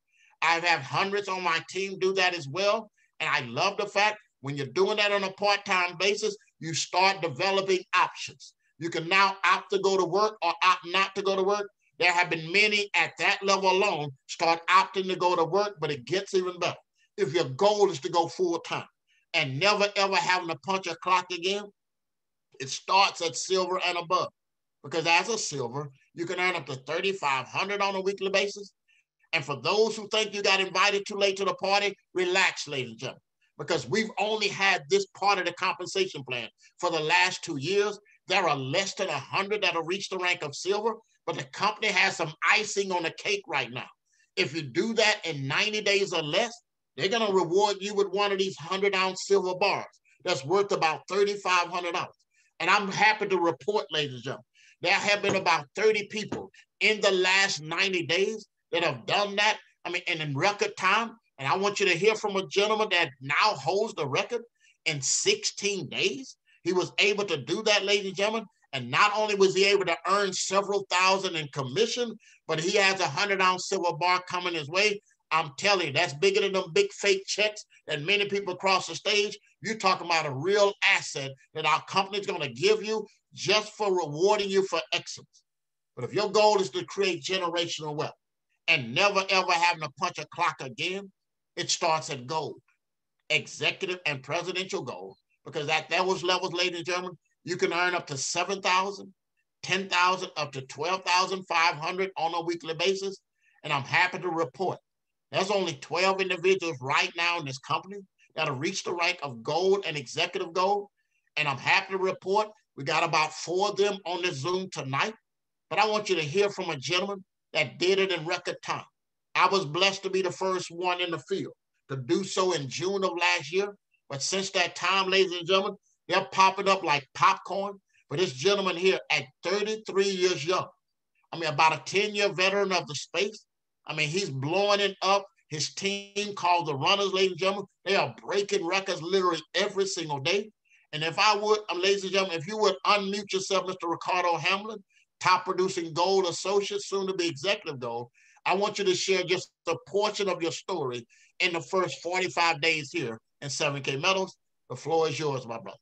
I've had hundreds on my team do that as well. And I love the fact when you're doing that on a part-time basis, you start developing options. You can now opt to go to work or opt not to go to work. There have been many at that level alone start opting to go to work, but it gets even better. If your goal is to go full-time and never, ever having to punch a clock again, it starts at silver and above. Because as a silver, you can earn up to thirty-five hundred dollars on a weekly basis. And for those who think you got invited too late to the party, relax, ladies and gentlemen, because we've only had this part of the compensation plan for the last two years. There are less than one hundred that have reached the rank of silver, but the company has some icing on the cake right now. If you do that in ninety days or less, they're going to reward you with one of these one hundred ounce silver bars that's worth about thirty-five hundred dollars. And I'm happy to report, ladies and gentlemen, there have been about thirty people in the last ninety days that have done that, I mean, and in record time. And I want you to hear from a gentleman that now holds the record in sixteen days. He was able to do that, ladies and gentlemen. And not only was he able to earn several thousand in commission, but he has a one hundred ounce silver bar coming his way. I'm telling you, that's bigger than them big fake checks that many people across the stage. You're talking about a real asset that our company's going to give you just for rewarding you for excellence. But if your goal is to create generational wealth, and never, ever having to punch a clock again, it starts at gold, executive and presidential gold, because at those levels, ladies and gentlemen, You can earn up to seven thousand dollars, ten thousand dollars, up to twelve thousand five hundred dollars on a weekly basis. And I'm happy to report there's only twelve individuals right now in this company that have reached the rank of gold and executive gold. And I'm happy to report we got about four of them on this Zoom tonight. But I want you to hear from a gentleman that did it in record time. I was blessed to be the first one in the field to do so in June of last year. But since that time, ladies and gentlemen, they're popping up like popcorn. But this gentleman here at thirty-three years young, I mean, about a ten-year veteran of the space. I mean, he's blowing it up. His team called the Runners, ladies and gentlemen. They are breaking records literally every single day. And if I would, ladies and gentlemen, if you would unmute yourself, Mister Ricardo Hamilton, top producing gold associate, soon to be executive gold, I want you to share just a portion of your story in the first forty-five days here in seven K Metals. The floor is yours, my brother.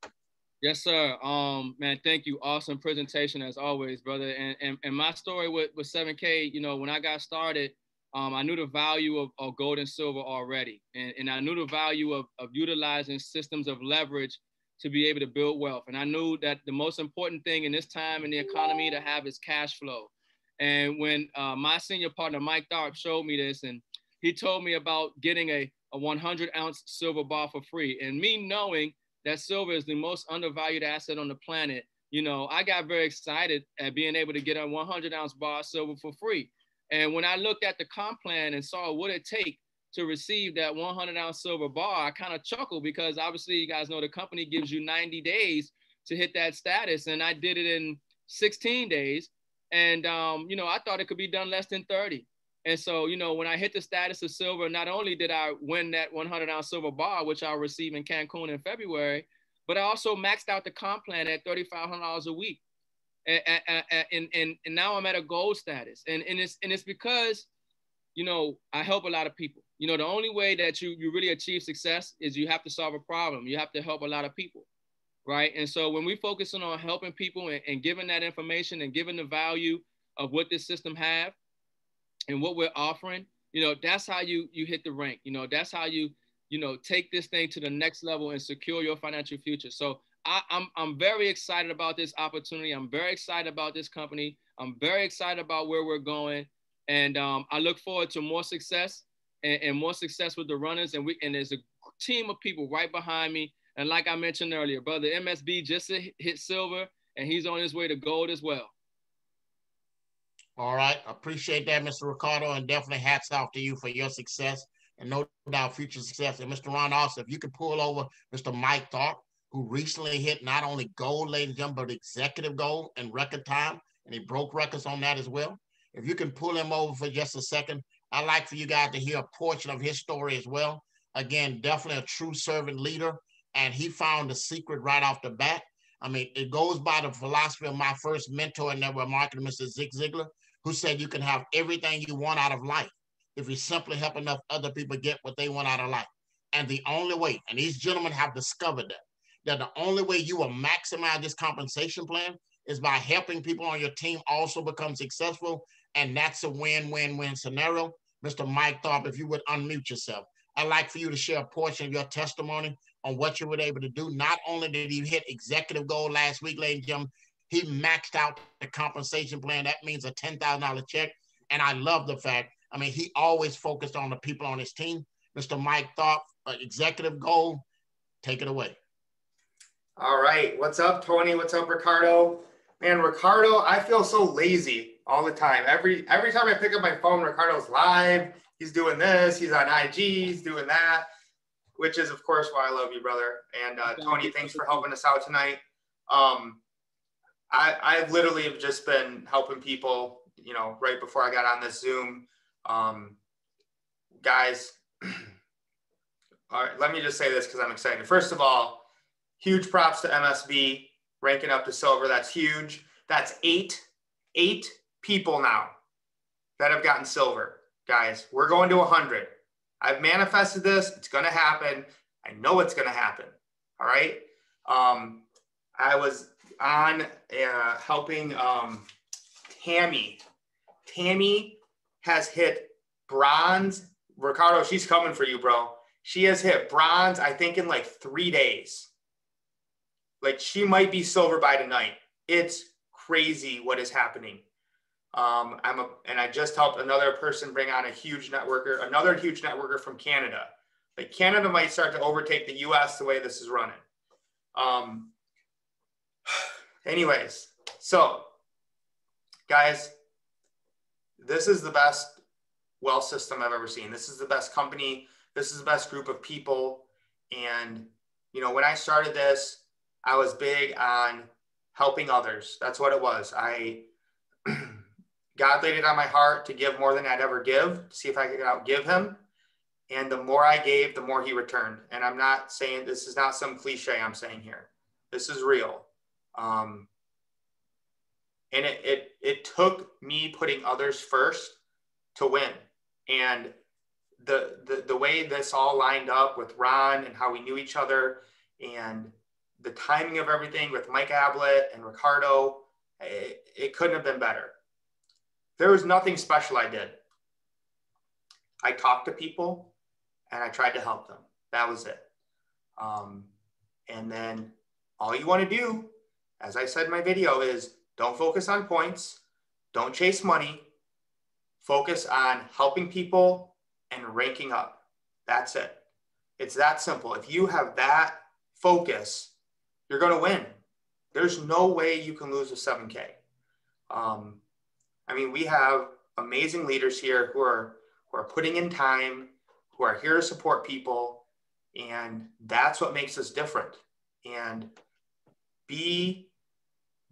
Yes, sir. Um, man, thank you. Awesome presentation as always, brother. And and, and my story with, with seven K, you know, when I got started, um, I knew the value of, of gold and silver already. And, and I knew the value of, of utilizing systems of leverage to be able to build wealth. And I knew that the most important thing in this time in the economy to have is cash flow. And when uh, my senior partner, Mike Tharp, showed me this, and he told me about getting a, a one hundred ounce silver bar for free. And me knowing that silver is the most undervalued asset on the planet, you know, I got very excited at being able to get a one hundred ounce bar of silver for free. And when I looked at the comp plan and saw what it take to receive that one hundred ounce silver bar, I kind of chuckled because obviously you guys know the company gives you ninety days to hit that status. And I did it in sixteen days. And, um, you know, I thought it could be done less than thirty. And so, you know, when I hit the status of silver, not only did I win that one hundred ounce silver bar, which I'll receive in Cancun in February, but I also maxed out the comp plan at thirty-five hundred dollars a week. And, and, and, and now I'm at a gold status. And, and, it's, and it's because, you know, I help a lot of people. You know, the only way that you, you really achieve success is you have to solve a problem. You have to help a lot of people. Right. And so when we focus on helping people and, and giving that information and giving the value of what this system have and what we're offering, you know, that's how you you hit the rank. You know, that's how you, you know, take this thing to the next level and secure your financial future. So I, I'm, I'm very excited about this opportunity. I'm very excited about this company. I'm very excited about where we're going. And um, I look forward to more success and, and more success with the Runners. And we and there's a team of people right behind me. And like I mentioned earlier, brother, M S B just hit silver, and he's on his way to gold as well. All right. Appreciate that, Mister Ricardo, and definitely hats off to you for your success and no doubt future success. And Mister Ron Alston, if you could pull over Mister Mike Tharp, who recently hit not only gold, ladies and gentlemen, but executive gold in record time, and he broke records on that as well. If you can pull him over for just a second, I'd like for you guys to hear a portion of his story as well. Again, definitely a true servant leader. And he found the secret right off the bat. I mean, it goes by the philosophy of my first mentor in network marketing, Mister Zig Ziglar, who said you can have everything you want out of life if you simply help enough other people get what they want out of life. And the only way, and these gentlemen have discovered that, that the only way you will maximize this compensation plan is by helping people on your team also become successful. And that's a win-win-win scenario. Mister Mike Tharp, if you would unmute yourself, I'd like for you to share a portion of your testimony on what you were able to do. Not only did he hit executive goal last week, ladies and gentlemen, he maxed out the compensation plan. That means a ten thousand dollar check. And I love the fact, I mean, he always focused on the people on his team. Mister Mike Tharp, uh, executive goal, take it away. All right. What's up, Tony? What's up, Ricardo? Man, Ricardo, I feel so lazy all the time. Every, every time I pick up my phone, Ricardo's live. He's doing this. He's on I G. He's doing that. Which is, of course, why I love you, brother. And uh, Tony, thanks for helping us out tonight. Um, I, I literally have just been helping people, you know, right before I got on this Zoom. Um, guys, all right, let me just say this because I'm excited. First of all, huge props to M S B, ranking up to silver. That's huge. That's eight, eight people now that have gotten silver. Guys, we're going to one hundred. I've manifested this. It's going to happen. I know it's going to happen. All right. Um, I was on uh, helping um, Tammy. Tammy has hit bronze. Ricardo, she's coming for you, bro. She has hit bronze, I think, in like three days. Like, she might be silver by tonight. It's crazy what is happening. Um, I'm a, and I just helped another person bring on a huge networker, another huge networker from Canada. Like, Canada might start to overtake the U S the way this is running. Um, anyways, so guys, this is the best wealth system I've ever seen. This is the best company. This is the best group of people. And, you know, when I started this, I was big on helping others. That's what it was. I, God laid it on my heart to give more than I'd ever give, to see if I could outgive him. And the more I gave, the more he returned. And I'm not saying, this is not some cliche I'm saying here. This is real. Um, and it, it, it took me putting others first to win. And the, the, the way this all lined up with Ron and how we knew each other and the timing of everything with Mike Ablett and Ricardo, it, it couldn't have been better. There was nothing special I did. I talked to people and I tried to help them. That was it. Um, and then all you want to do, as I said in my video, is don't focus on points. Don't chase money. Focus on helping people and ranking up. That's it. It's that simple. If you have that focus, you're going to win. There's no way you can lose with seven K. Um, I mean, we have amazing leaders here who are, who are putting in time, who are here to support people. And that's what makes us different. And be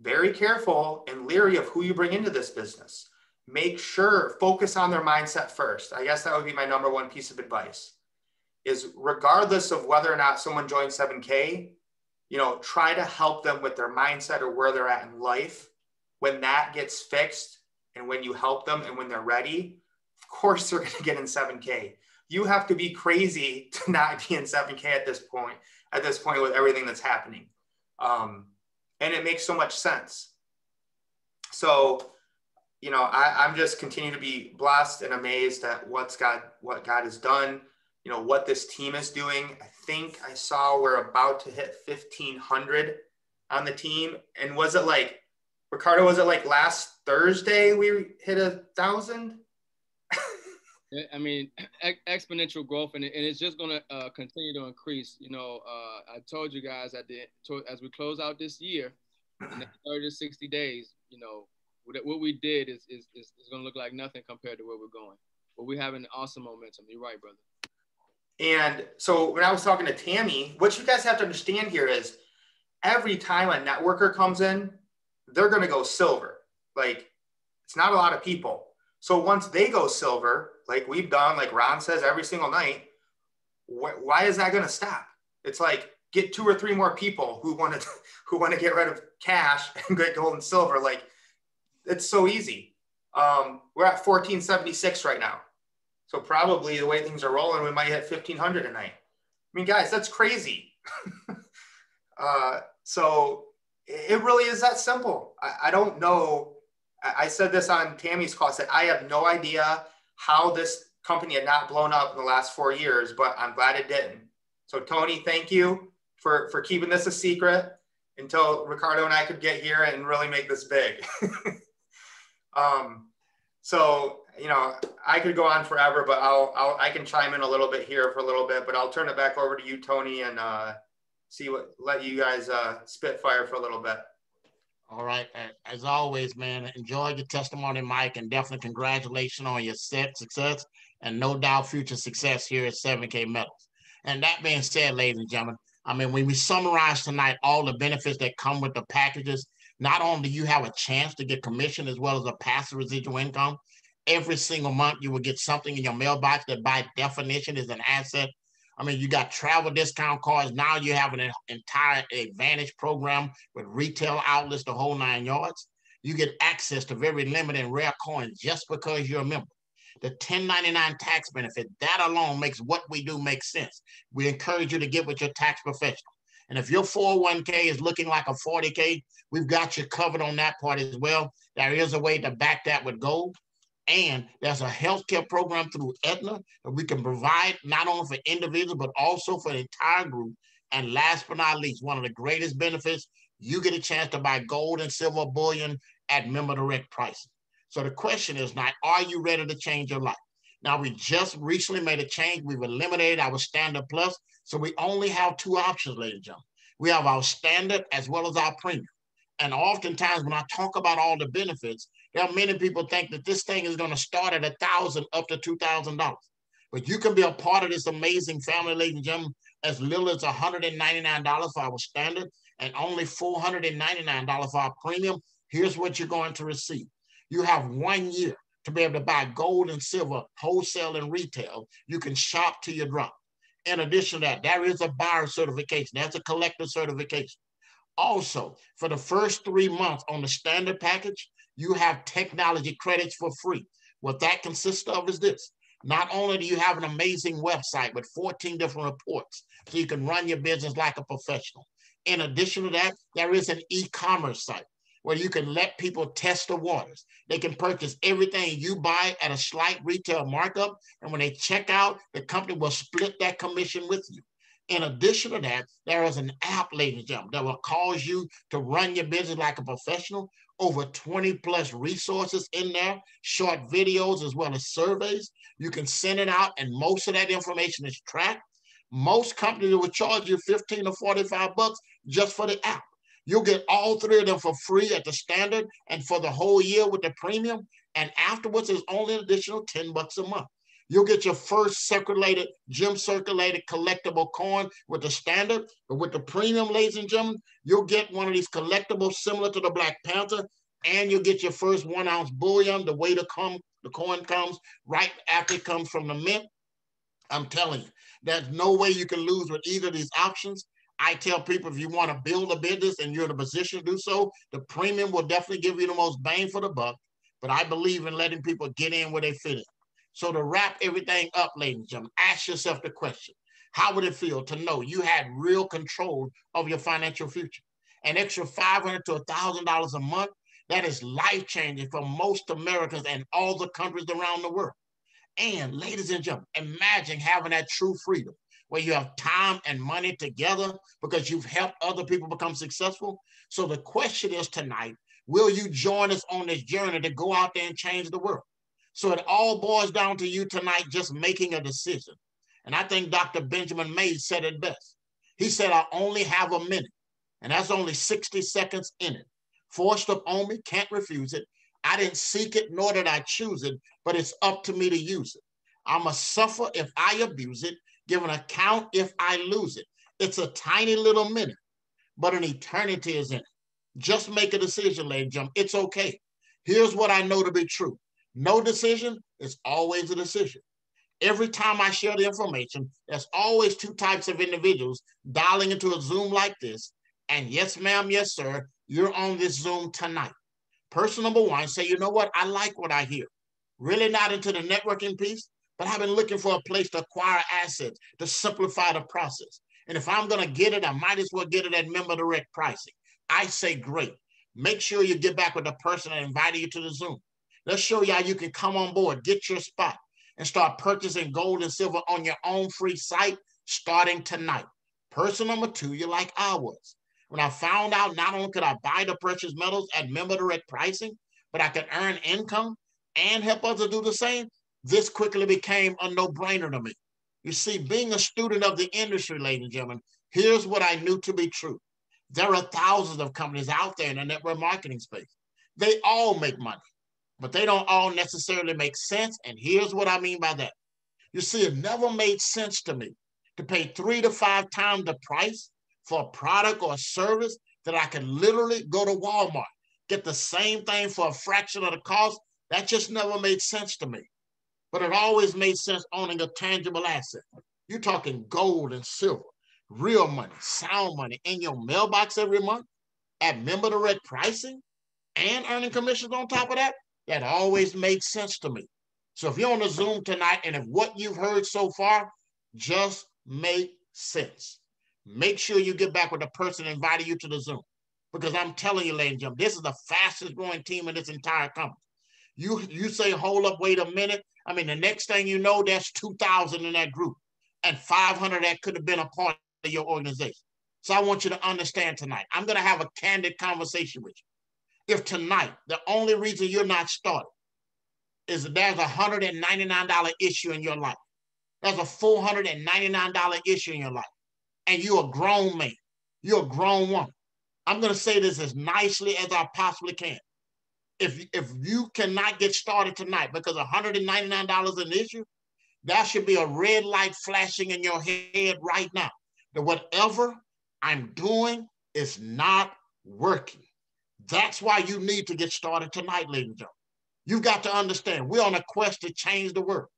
very careful and leery of who you bring into this business. Make sure, focus on their mindset first. I guess that would be my number one piece of advice, is regardless of whether or not someone joins seven K, you know, try to help them with their mindset or where they're at in life. When that gets fixed and when you help them and when they're ready, of course they're going to get in seven K. You have to be crazy to not be in seven K at this point, at this point with everything that's happening. Um, and it makes so much sense. So, you know, I, I'm just continue to be blessed and amazed at what's God, what God has done. You know, what this team is doing. I think I saw we're about to hit fifteen hundred on the team. And was it like, Ricardo, was it like last Thursday we hit a thousand? I mean, ex exponential growth, and, it, and it's just going to uh, continue to increase. You know, uh, I told you guys at the, as we close out this year, in the thirty to sixty days, you know, what we did is, is, is going to look like nothing compared to where we're going. But we have an awesome momentum. You're right, brother. And so when I was talking to Tammy, what you guys have to understand here is every time a networker comes in, they're going to go silver. Like, it's not a lot of people. So once they go silver, like we've done, like Ron says every single night, wh why is that going to stop? It's like, get two or three more people who want to, who want to get rid of cash and get gold and silver. Like, it's so easy. Um, we're at fourteen seventy-six right now. So probably the way things are rolling, we might hit fifteen hundred tonight. I mean, guys, that's crazy. uh, so it really is that simple. I, I don't know. I, I said this on Tammy's call. I said, I have no idea how this company had not blown up in the last four years, but I'm glad it didn't. So Tony, thank you for, for keeping this a secret until Ricardo and I could get here and really make this big. um, so you know, I could go on forever, but I'll, I'll, I can chime in a little bit here for a little bit, but I'll turn it back over to you, Tony, and uh, see what, let you guys uh, spitfire for a little bit. All right. As always, man, enjoy your testimony, Mike, and definitely congratulations on your set success and no doubt future success here at seven K Metals. And that being said, ladies and gentlemen, I mean, when we summarize tonight, all the benefits that come with the packages, not only do you have a chance to get commission as well as a passive residual income, every single month, you will get something in your mailbox that by definition is an asset. I mean, you got travel discount cards. Now you have an entire advantage program with retail outlets, the whole nine yards. You get access to very limited and rare coins just because you're a member. The ten ninety-nine tax benefit, that alone makes what we do make sense. We encourage you to get with your tax professional. And if your four oh one K is looking like a forty K, we've got you covered on that part as well. There is a way to back that with gold. And there's a healthcare program through Aetna that we can provide not only for individuals, but also for the entire group And last but not least, one of the greatest benefits, you get a chance to buy gold and silver bullion at member direct pricing. So the question is now, are you ready to change your life? Now, we just recently made a change. We've eliminated our standard plus. So we only have two options, ladies and gentlemen. We have our standard as well as our premium. And oftentimes when I talk about all the benefits, there are many people think that this thing is going to start at one thousand dollars up to two thousand dollars. But you can be a part of this amazing family, ladies and gentlemen, as little as one hundred ninety-nine dollars for our standard and only four hundred ninety-nine dollars for our premium. Here's what you're going to receive. You have one year to be able to buy gold and silver, wholesale and retail. You can shop till you drop. In addition to that, there is a buyer certification. That's a collector certification. Also, for the first three months on the standard package, you have technology credits for free. What that consists of is this. Not only do you have an amazing website with fourteen different reports, so you can run your business like a professional. In addition to that, there is an e-commerce site where you can let people test the waters. They can purchase everything you buy at a slight retail markup, and when they check out, the company will split that commission with you. In addition to that, there is an app, ladies and gentlemen, that will cause you to run your business like a professional. Over twenty plus resources in there, short videos as well as surveys. You can send it out, and most of that information is tracked. Most companies will charge you fifteen or forty-five bucks just for the app. You'll get all three of them for free at the standard and for the whole year with the premium. And afterwards, there's only an additional ten bucks a month. You'll get your first circulated, gem circulated collectible coin with the standard, but with the premium, ladies and gentlemen, you'll get one of these collectibles similar to the Black Panther, and you'll get your first one ounce bullion. The way to come, the coin comes right after it comes from the mint. I'm telling you, there's no way you can lose with either of these options. I tell people if you want to build a business and you're in a position to do so, the premium will definitely give you the most bang for the buck, but I believe in letting people get in where they fit in. So to wrap everything up, ladies and gentlemen, ask yourself the question, how would it feel to know you had real control of your financial future? An extra five hundred to one thousand dollars a month, that is life-changing for most Americans and all the countries around the world. And ladies and gentlemen, imagine having that true freedom where you have time and money together because you've helped other people become successful. So the question is tonight, will you join us on this journey to go out there and change the world? So it all boils down to you tonight just making a decision. And I think Doctor Benjamin Mays said it best. He said, I only have a minute, and that's only sixty seconds in it. Forced up on me, can't refuse it. I didn't seek it, nor did I choose it, but it's up to me to use it. I must suffer if I abuse it, give an account if I lose it. It's a tiny little minute, but an eternity is in it. Just make a decision, ladies and gentlemen. It's okay. Here's what I know to be true. No decision is always a decision. Every time I share the information, there's always two types of individuals dialing into a Zoom like this. And yes, ma'am, yes, sir, you're on this Zoom tonight. Person number one, say, you know what? I like what I hear. Really not into the networking piece, but I've been looking for a place to acquire assets, to simplify the process. And if I'm going to get it, I might as well get it at member direct pricing. I say, great. Make sure you get back with the person that invited you to the Zoom. Let's show you how you can come on board, get your spot, and start purchasing gold and silver on your own free site starting tonight. Person number two, you're like I was. When I found out not only could I buy the precious metals at member direct pricing, but I could earn income and help others do the same, this quickly became a no-brainer to me. You see, being a student of the industry, ladies and gentlemen, here's what I knew to be true. There are thousands of companies out there in the network marketing space. They all make money, but they don't all necessarily make sense. And here's what I mean by that. You see, it never made sense to me to pay three to five times the price for a product or a service that I could literally go to Walmart, get the same thing for a fraction of the cost. That just never made sense to me. But it always made sense owning a tangible asset. You're talking gold and silver, real money, sound money in your mailbox every month at member direct pricing and earning commissions on top of that. That always made sense to me. So if you're on the Zoom tonight and if what you've heard so far just make sense, make sure you get back with the person inviting you to the Zoom. Because I'm telling you, ladies and gentlemen, this is the fastest growing team in this entire company. You, you say, hold up, wait a minute. I mean, the next thing you know, there's two thousand in that group and five hundred that could have been a part your organization. So I want you to understand tonight, I'm going to have a candid conversation with you. If tonight, the only reason you're not starting is that there's a one hundred ninety-nine dollar issue in your life. There's a four hundred ninety-nine dollar issue in your life. And you're a grown man. You're a grown woman. I'm going to say this as nicely as I possibly can. If, if you cannot get started tonight because one hundred ninety-nine dollars is an issue, that should be a red light flashing in your head right now. That whatever I'm doing is not working. That's why you need to get started tonight, ladies and gentlemen. You've got to understand, we're on a quest to change the world.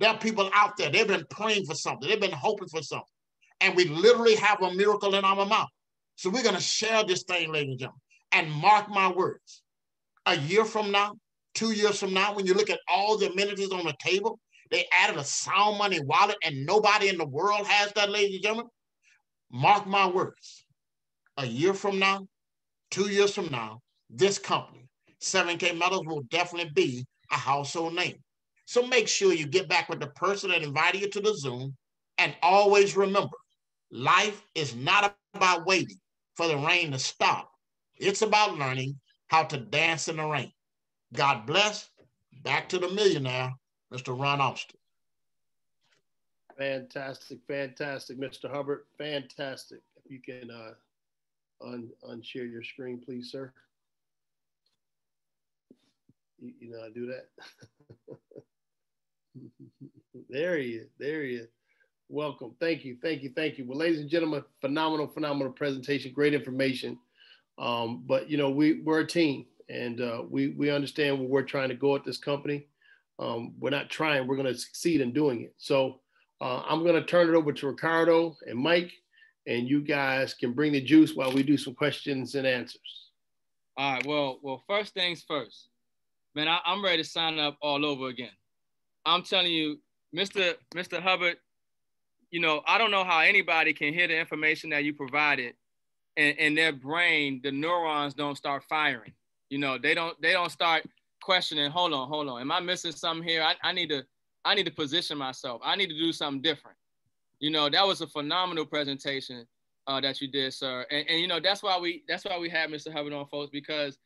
There are people out there, they've been praying for something. They've been hoping for something. And we literally have a miracle in our mouth. So we're going to share this thing, ladies and gentlemen. And mark my words, a year from now, two years from now, when you look at all the amenities on the table, they added a sound money wallet and nobody in the world has that, ladies and gentlemen. Mark my words, a year from now, two years from now, this company, seven K Metals, will definitely be a household name. So make sure you get back with the person that invited you to the Zoom, and always remember, life is not about waiting for the rain to stop. It's about learning how to dance in the rain. God bless. Back to the millionaire, Mister Ron Alston. Fantastic, fantastic, Mister Hubbard. Fantastic. If you can uh, un unshare your screen, please, sir. You, you know how to do that. There he is. There he is. Welcome. Thank you. Thank you. Thank you. Well, ladies and gentlemen, phenomenal, phenomenal presentation. Great information. Um, but, you know, we, we're a team, and uh, we, we understand where we're trying to go at this company. Um, we're not trying. We're going to succeed in doing it. So uh, I'm going to turn it over to Ricardo and Mike, and you guys can bring the juice while we do some questions and answers. All right. Well, well, first things first. Man, I, I'm ready to sign up all over again. I'm telling you, Mister Mister Hubbard, you know, I don't know how anybody can hear the information that you provided and, and their brain, the neurons don't start firing. You know, they don't they don't start questioning, hold on, hold on, am I missing something here? I, I need to I need to position myself. I need to do something different. You know, that was a phenomenal presentation uh, that you did, sir. And, and you know, that's why we that's why we have Mister Hubbard on, folks, because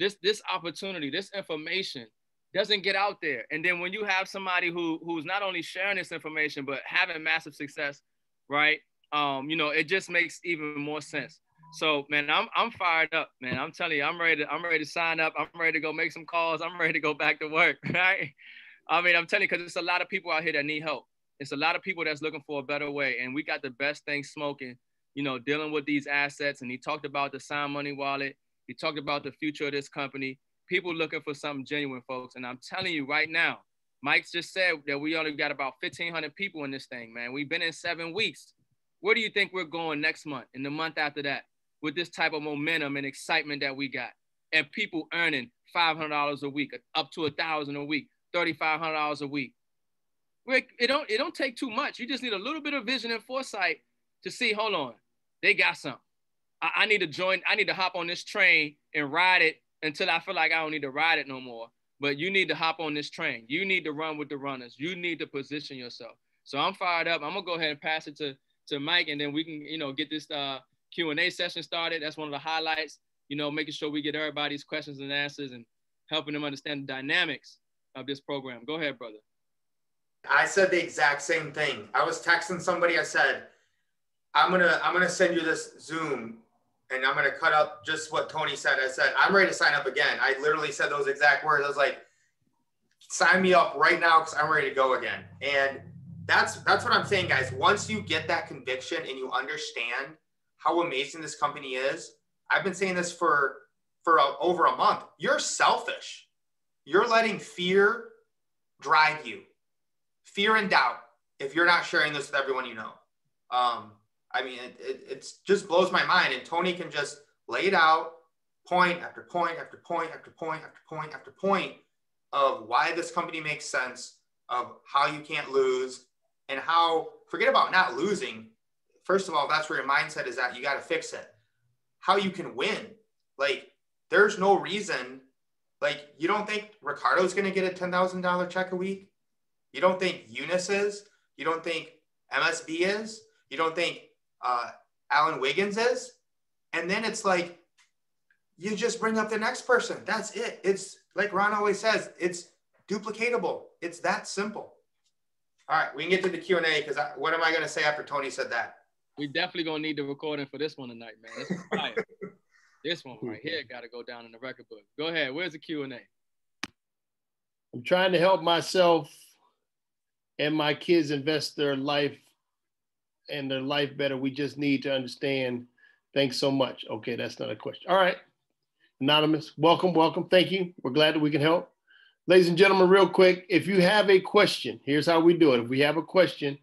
this this opportunity, this information doesn't get out there. And then when you have somebody who who's not only sharing this information, but having massive success, right? Um, you know, it just makes even more sense. So, man, I'm, I'm fired up, man. I'm telling you, I'm ready to, I'm ready to sign up. I'm ready to go make some calls. I'm ready to go back to work, right? I mean, I'm telling you, because there's a lot of people out here that need help. It's a lot of people that's looking for a better way. And we got the best thing smoking, you know, dealing with these assets. And he talked about the sound money wallet. He talked about the future of this company. People looking for something genuine, folks. And I'm telling you right now, Mike's just said that we only got about fifteen hundred people in this thing, man. We've been in seven weeks. Where do you think we're going next month and the month after that with this type of momentum and excitement that we got? And people earning five hundred dollars a week, up to one thousand dollars a week, thirty-five hundred dollars a week. We're, it, don't, it don't take too much. You just need a little bit of vision and foresight to see, hold on, they got something. I, I need to join, I need to hop on this train and ride it until I feel like I don't need to ride it no more. But you need to hop on this train. You need to run with the runners. You need to position yourself. So I'm fired up. I'm gonna go ahead and pass it to, to Mike, and then we can, you know, get this uh, Q and A session started. That's one of the highlights, you know, making sure we get everybody's questions and answers and helping them understand the dynamics of this program. Go ahead, brother. I said the exact same thing. I was texting somebody. I said, I'm gonna, I'm gonna send you this Zoom, and I'm going to cut up just what Tony said. I said, I'm ready to sign up again. I literally said those exact words. I was like, sign me up right now because I'm ready to go again. And that's, that's what I'm saying, guys. Once you get that conviction and you understand how amazing this company is, I've been saying this for, for a, over a month, you're selfish. You're letting fear drive you. Fear and doubt, if you're not sharing this with everyone you know. Um, I mean, it, it it's just blows my mind. And Tony can just lay it out point after point after point after point after point after point of why this company makes sense, of how you can't lose, and how, forget about not losing. First of all, that's where your mindset is at. You got to fix it. How you can win. Like, there's no reason. Like, you don't think Ricardo's going to get a ten thousand dollar check a week? You don't think Eunice is? You don't think M S B is? You don't think uh, Alan Wiggins is. And then it's like, you just bring up the next person. That's it. It's like Ron always says, it's duplicatable. It's that simple. All right, we can get to the Q and A because what am I going to say after Tony said that? We definitely going to need the recording for this one tonight, man. This is fire. This one right here got to go down in the record book. Go ahead. Where's the Q and A? I'm trying to help myself and my kids invest their life and their life better. We just need to understand. Thanks so much. Okay, that's not a question. All right. Anonymous, welcome, welcome. Thank you. We're glad that we can help. Ladies and gentlemen, real quick, if you have a question, here's how we do it. If we have a question,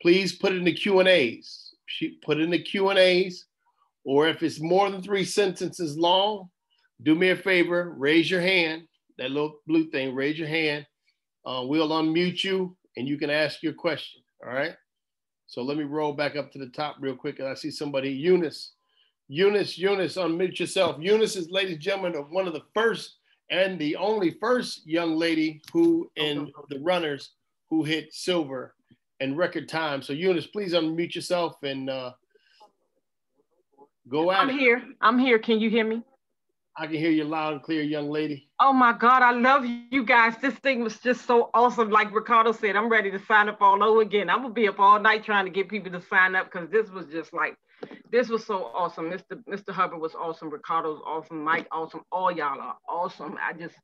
please put it in the Q and A's. Put it in the Q and A's. Or if it's more than three sentences long, do me a favor, raise your hand, that little blue thing, raise your hand. Uh, we'll unmute you and you can ask your question, all right? So let me roll back up to the top real quick and I see somebody, Eunice. Eunice, Eunice, unmute yourself. Eunice is, ladies and gentlemen, of one of the first and the only first young lady who in the runners who hit silver in record time. So Eunice, please unmute yourself and uh, Go out. I'm here. I'm here. Can you hear me? I can hear you loud and clear, young lady. Oh my God, I love you guys. This thing was just so awesome. Like Ricardo said, I'm ready to sign up all over again. I'm gonna be up all night trying to get people to sign up because this was just like, this was so awesome. Mister Mister Hubbell was awesome. Ricardo's awesome. Mike awesome. All y'all are awesome. I just,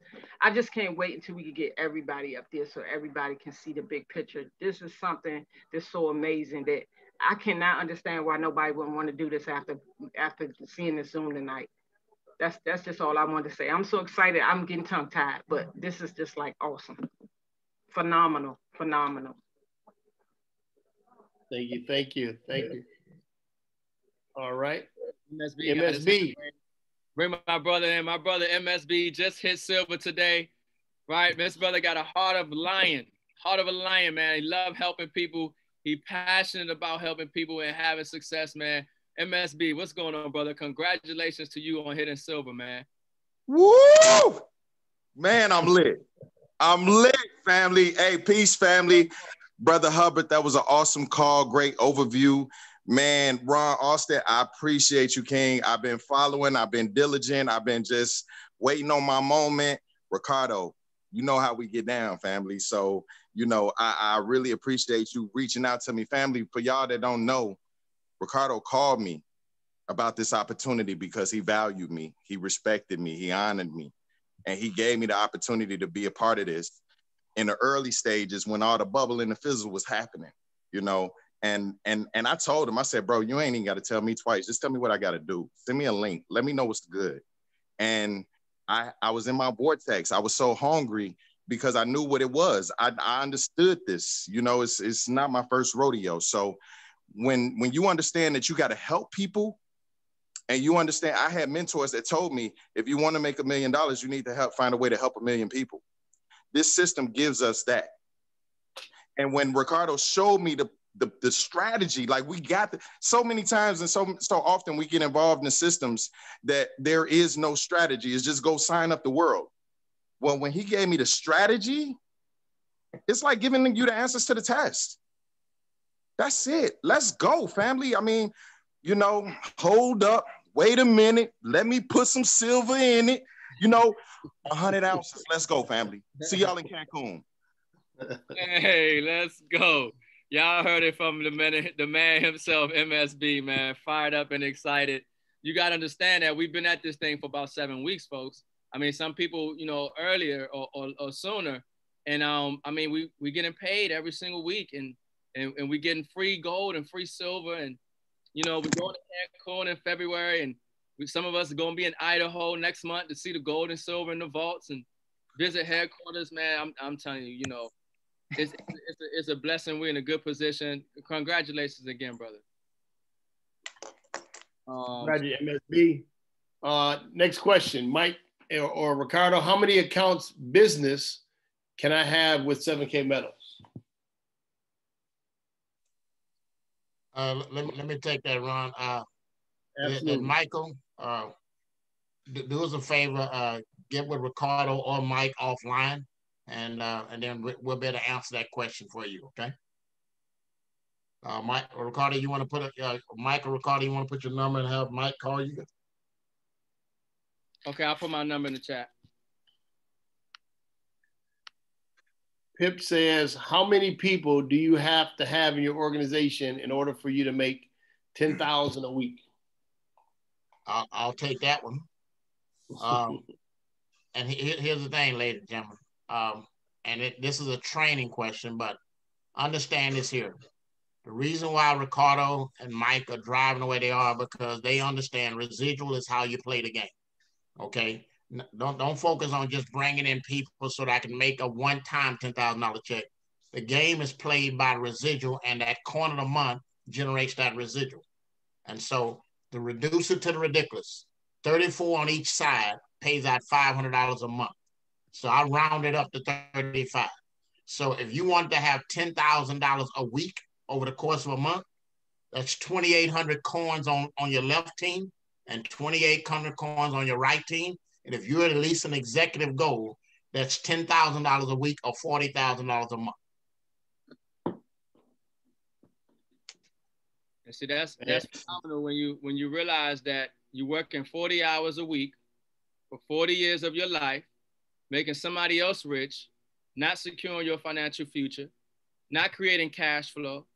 I just can't wait until we can get everybody up there so everybody can see the big picture. This is something that's so amazing that I cannot understand why nobody wouldn't want to do this after after seeing the Zoom tonight. That's that's just all I wanted to say. I'm so excited. I'm getting tongue tied, but this is just like awesome. Phenomenal, phenomenal. Thank you, thank you, thank you. All right, M S B. M S B. Bring my brother in. My brother M S B just hit silver today, right? This brother got a heart of a lion, heart of a lion, man. He love helping people. He's passionate about helping people and having success, man. M S B, what's going on, brother? Congratulations to you on hitting silver, man. Woo! Man, I'm lit. I'm lit, family. Hey, peace, family. Brother Hubbard, that was an awesome call. Great overview. Man, Ron Alston, I appreciate you, King. I've been following. I've been diligent. I've been just waiting on my moment. Ricardo, you know how we get down, family. So, you know, I, I really appreciate you reaching out to me, family. For y'all that don't know, Ricardo called me about this opportunity because he valued me. He respected me. He honored me. And he gave me the opportunity to be a part of this in the early stages when all the bubble and the fizzle was happening, you know. And, and, and I told him, I said, bro, you ain't even got to tell me twice. Just tell me what I got to do. Send me a link. Let me know what's good. And I, I was in my vortex. I was so hungry because I knew what it was. I, I understood this. You know, it's, it's not my first rodeo. So when, when you understand that you got to help people and you understand, I had mentors that told me, if you want to make a million dollars, you need to help find a way to help a million people. This system gives us that. And when Ricardo showed me the, the, the strategy, like we got the, so many times and so, so often we get involved in the systems that there is no strategy. It's just go sign up the world. Well, when he gave me the strategy, it's like giving you the answers to the test. That's it. Let's go, family. I mean, you know, hold up. Wait a minute. Let me put some silver in it. You know, one hundred ounces. Let's go, family. See y'all in Cancun. Hey, let's go. Y'all heard it from the man, the man himself, M S B, man. Fired up and excited. You got to understand that we've been at this thing for about seven weeks, folks. I mean, some people, you know, earlier or, or, or sooner. And um, I mean, we, we're getting paid every single week and, and, and we're getting free gold and free silver. And, you know, we're going to Cancun in February and we, some of us are going to be in Idaho next month to see the gold and silver in the vaults and visit headquarters, man. I'm, I'm telling you, you know, it's, it's, a, it's a blessing. We're in a good position. Congratulations again, brother. Um, Congratulations, M S B. Uh, next question, Mike. Or, or Ricardo, how many accounts business can I have with seven K Metals? Uh, let, let me take that, Ron. Uh, Absolutely. And Michael, uh, do us a favor, uh, get with Ricardo or Mike offline, and, uh, and then we'll be able to answer that question for you, okay? Uh, Mike or Ricardo, you want to put a, uh, Mike or Ricardo, you want to put your number and have Mike call you? Okay, I'll put my number in the chat. Pip says, how many people do you have to have in your organization in order for you to make ten thousand a week? I'll, I'll take that one. Um, and he, here's the thing, ladies and gentlemen. Um, and it, this is a training question, but understand this here. The reason why Ricardo and Mike are driving the way they are because they understand residual is how you play the game. Okay, don't don't focus on just bringing in people so that I can make a one-time ten thousand dollar check. The game is played by residual, and that corner of the month generates that residual. And so the reducer to the ridiculous, thirty-four on each side pays out five hundred dollars a month. So I rounded up to thirty-five. So if you want to have ten thousand dollars a week over the course of a month, that's twenty-eight hundred coins on, on your left team and twenty-eight hundred coins on your right team. And if you're at least an executive goal, that's ten thousand dollars a week or forty thousand dollars a month. And see, that's, that's phenomenal when you, when you realize that you're working forty hours a week for forty years of your life, making somebody else rich, not securing your financial future, not creating cash flow,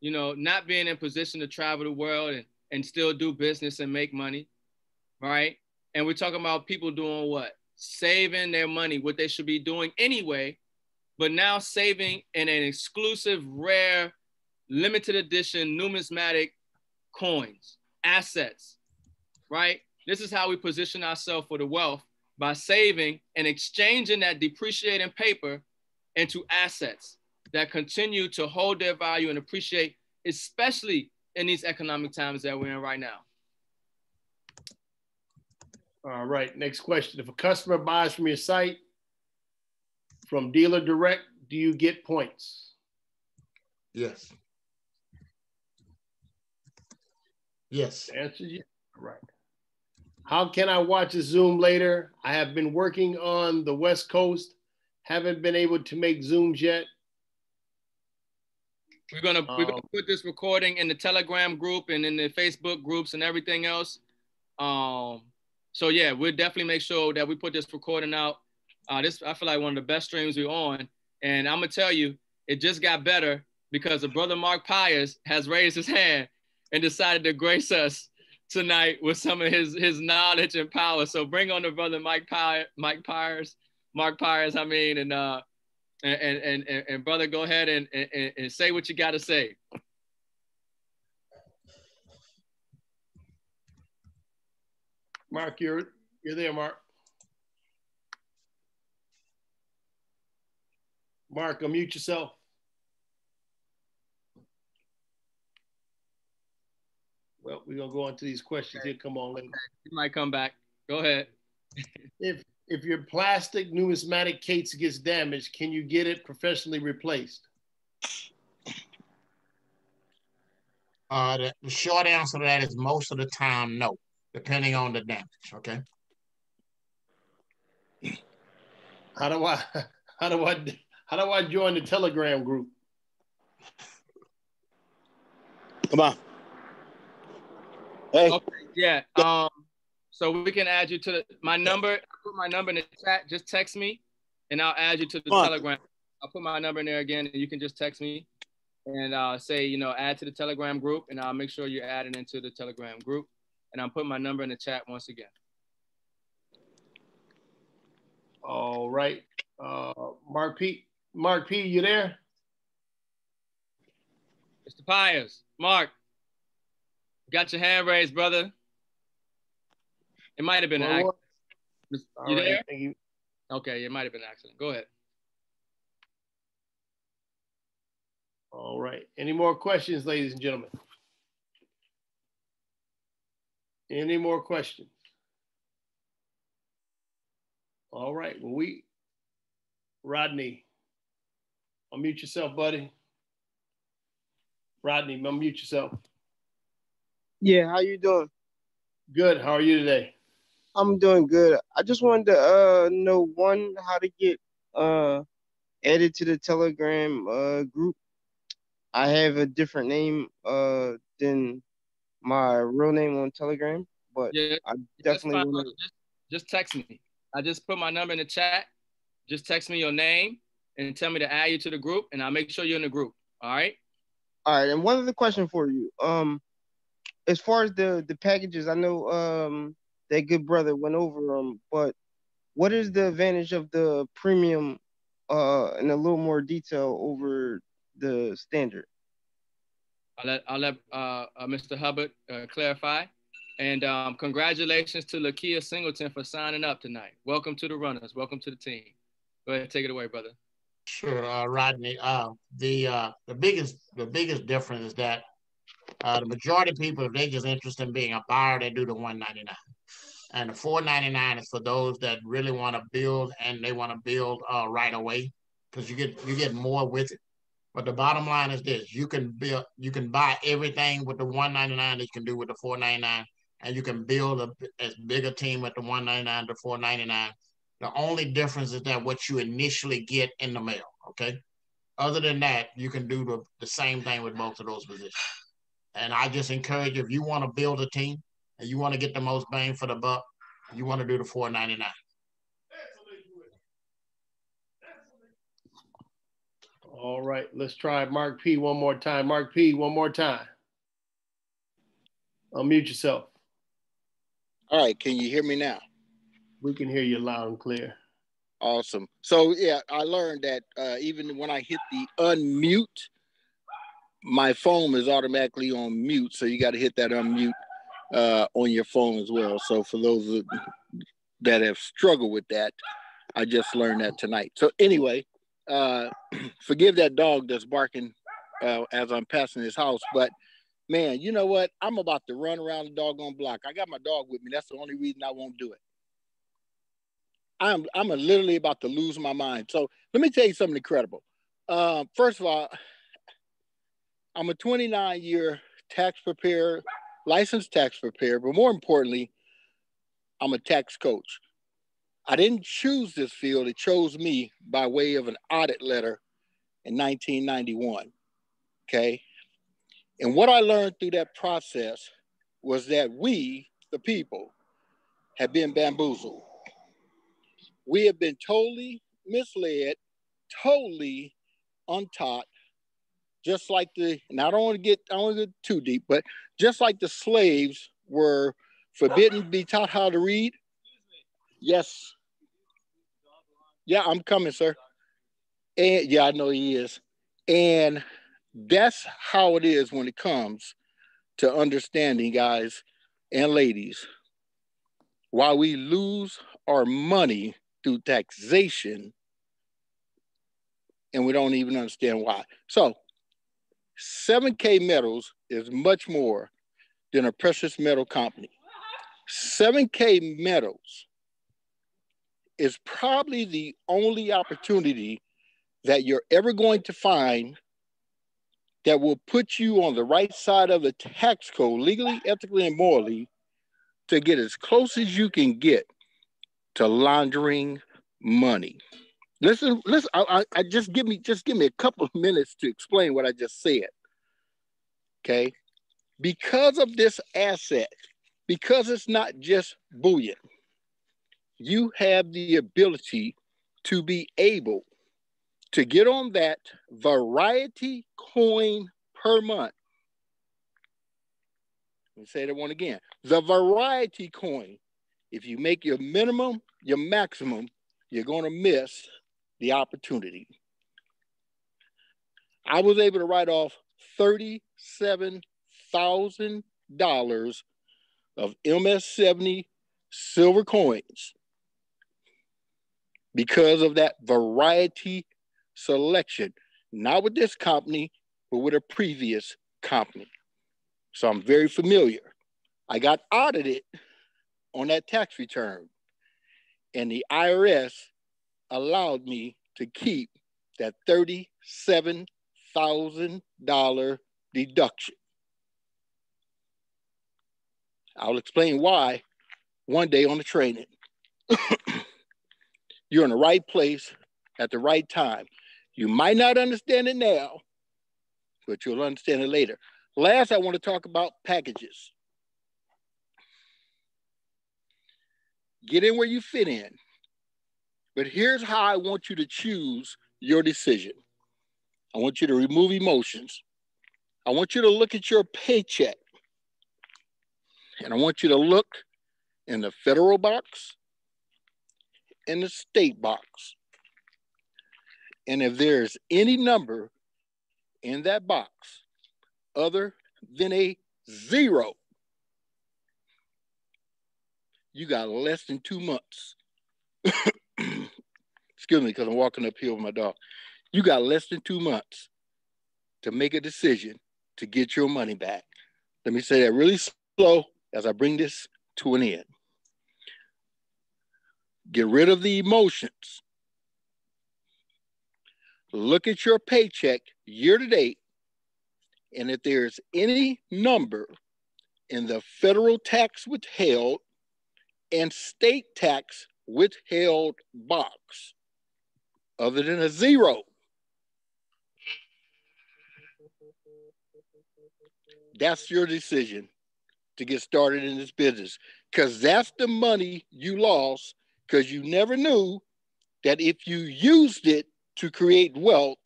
you know, not being in position to travel the world and, and still do business and make money, right? And we're talking about people doing what? Saving their money, what they should be doing anyway, but now saving in an exclusive, rare, limited edition, numismatic coins, assets, right? This is how we position ourselves for the wealth, by saving and exchanging that depreciating paper into assets that continue to hold their value and appreciate, especially in these economic times that we're in right now. All right, next question. If a customer buys from your site, from Dealer Direct, do you get points? Yes. Yes. The answer is yes. All right. How can I watch a Zoom later? I have been working on the West Coast, haven't been able to make Zooms yet. We're gonna, um, we're gonna put this recording in the Telegram group and in the Facebook groups and everything else. Um, so yeah, we'll definitely make sure that we put this recording out. Uh, this, I feel like one of the best streams we're on. And I'm gonna tell you, it just got better because the brother Mark Pyres has raised his hand and decided to grace us tonight with some of his, his knowledge and power. So bring on the brother Mike Pyres, Mike Pyres, Mark Pyres, I mean, and uh, And, and, and, and brother, go ahead and, and, and say what you got to say. Mark, you're, you're there, Mark. Mark, unmute yourself. Well, we're going to go on to these questions. Okay. Here, come on. Okay. You might come back. Go ahead. if If your plastic numismatic case gets damaged, can you get it professionally replaced? Uh, the, the short answer to that is most of the time, no, depending on the damage, okay? How do I, how do I, how do I join the Telegram group? Come on. Hey. Okay, yeah. Um, So we can add you to the, my number. I put my number in the chat. Just text me, and I'll add you to the Telegram. I'll put my number in there again, and you can just text me and uh, say, you know, add to the Telegram group, and I'll make sure you're added into the Telegram group. And I'll put my number in the chat once again. All right, uh, Mark P. Mark P. You there? Mister Pyres, Mark, got your hand raised, brother. It might have been an accident. You there? Right, okay, it might have been an accident. Go ahead. All right. Any more questions, ladies and gentlemen? Any more questions? All right. Well, we, Rodney, unmute yourself, buddy. Rodney, unmute yourself. Yeah, how you doing? Good. How are you today? I'm doing good. I just wanted to uh, know, one, how to get uh, added to the Telegram uh, group, I have a different name uh than my real name on Telegram, but yeah, I definitely just, wanna... just text me. I just put my number in the chat. Just text me your name and tell me to add you to the group, and I'll make sure you're in the group. All right. All right. And one other question for you. Um, as far as the the packages, I know um that good brother went over them, um, but what is the advantage of the premium uh in a little more detail over the standard? I'll let, I'll let uh, uh, Mister Hubbard uh, clarify. And um, congratulations to Lakia Singleton for signing up tonight. Welcome to the Runners. Welcome to the team. Go ahead, take it away, brother. Sure, uh, Rodney. Uh, the uh, the biggest the biggest difference is that uh, the majority of people, if they're just interested in being a buyer, they do the one ninety-nine. And the four ninety-nine is for those that really want to build, and they want to build uh, right away, because you get you get more with it. But the bottom line is this: you can build, you can buy everything with the one ninety-nine that you can do with the four ninety-nine, and you can build a as big a team with the one ninety-nine to four ninety-nine. The only difference is that what you initially get in the mail. Okay. Other than that, you can do the, the same thing with both of those positions. And I just encourage you, if you want to build a team, and you want to get the most bang for the buck, you want to do the four ninety-nine. All right, let's try Mark P one more time. Mark P one more time. Unmute yourself. All right, can you hear me now? We can hear you loud and clear. Awesome. So yeah, I learned that uh, even when I hit the unmute, my phone is automatically on mute. So you got to hit that unmute Uh, on your phone as well. So for those that have struggled with that, I just learned that tonight. So anyway, uh, forgive that dog that's barking uh, as I'm passing his house. But man, you know what? I'm about to run around the doggone block. I got my dog with me. That's the only reason I won't do it. I'm I'm literally about to lose my mind. So let me tell you something incredible. Uh, first of all, I'm a twenty-nine year tax preparer, licensed tax preparer, but more importantly, I'm a tax coach. I didn't choose this field. It chose me by way of an audit letter in nineteen ninety-one, okay? And what I learned through that process was that we, the people, have been bamboozled. We have been totally misled, totally untaught, just like the, and I don't want to get, I don't want to get too deep, but just like the slaves were forbidden to be taught how to read. Yes. Yeah, I'm coming, sir. And yeah, I know he is. And that's how it is when it comes to understanding, guys and ladies, why we lose our money through taxation and we don't even understand why. So seven K Metals is much more than a precious metal company. seven K Metals is probably the only opportunity that you're ever going to find that will put you on the right side of the tax code, legally, ethically, and morally, to get as close as you can get to laundering money. Listen, listen. I, I just give me just give me a couple of minutes to explain what I just said. Okay, because of this asset, because it's not just bullion, you have the ability to be able to get on that variety coin per month. Let me say that one again: the variety coin. If you make your minimum, your maximum, you're going to miss the opportunity. I was able to write off thirty-seven thousand dollars of M S seventy silver coins because of that variety selection, not with this company, but with a previous company. So I'm very familiar. I got audited on that tax return, and the I R S allowed me to keep that thirty-seven thousand dollars deduction. I'll explain why one day on the training. You're in the right place at the right time. You might not understand it now, but you'll understand it later. Last, I want to talk about packages. Get in where you fit in. But here's how I want you to choose your decision. I want you to remove emotions. I want you to look at your paycheck. And I want you to look in the federal box and the state box. And if there's any number in that box other than a zero, you got less than two months. Excuse me, because I'm walking up here with my dog. You got less than two months to make a decision to get your money back. Let me say that really slow as I bring this to an end. Get rid of the emotions. Look at your paycheck year to date, and if there's any number in the federal tax withheld and state tax withheld box other than a zero, that's your decision to get started in this business, because that's the money you lost, because you never knew that if you used it to create wealth,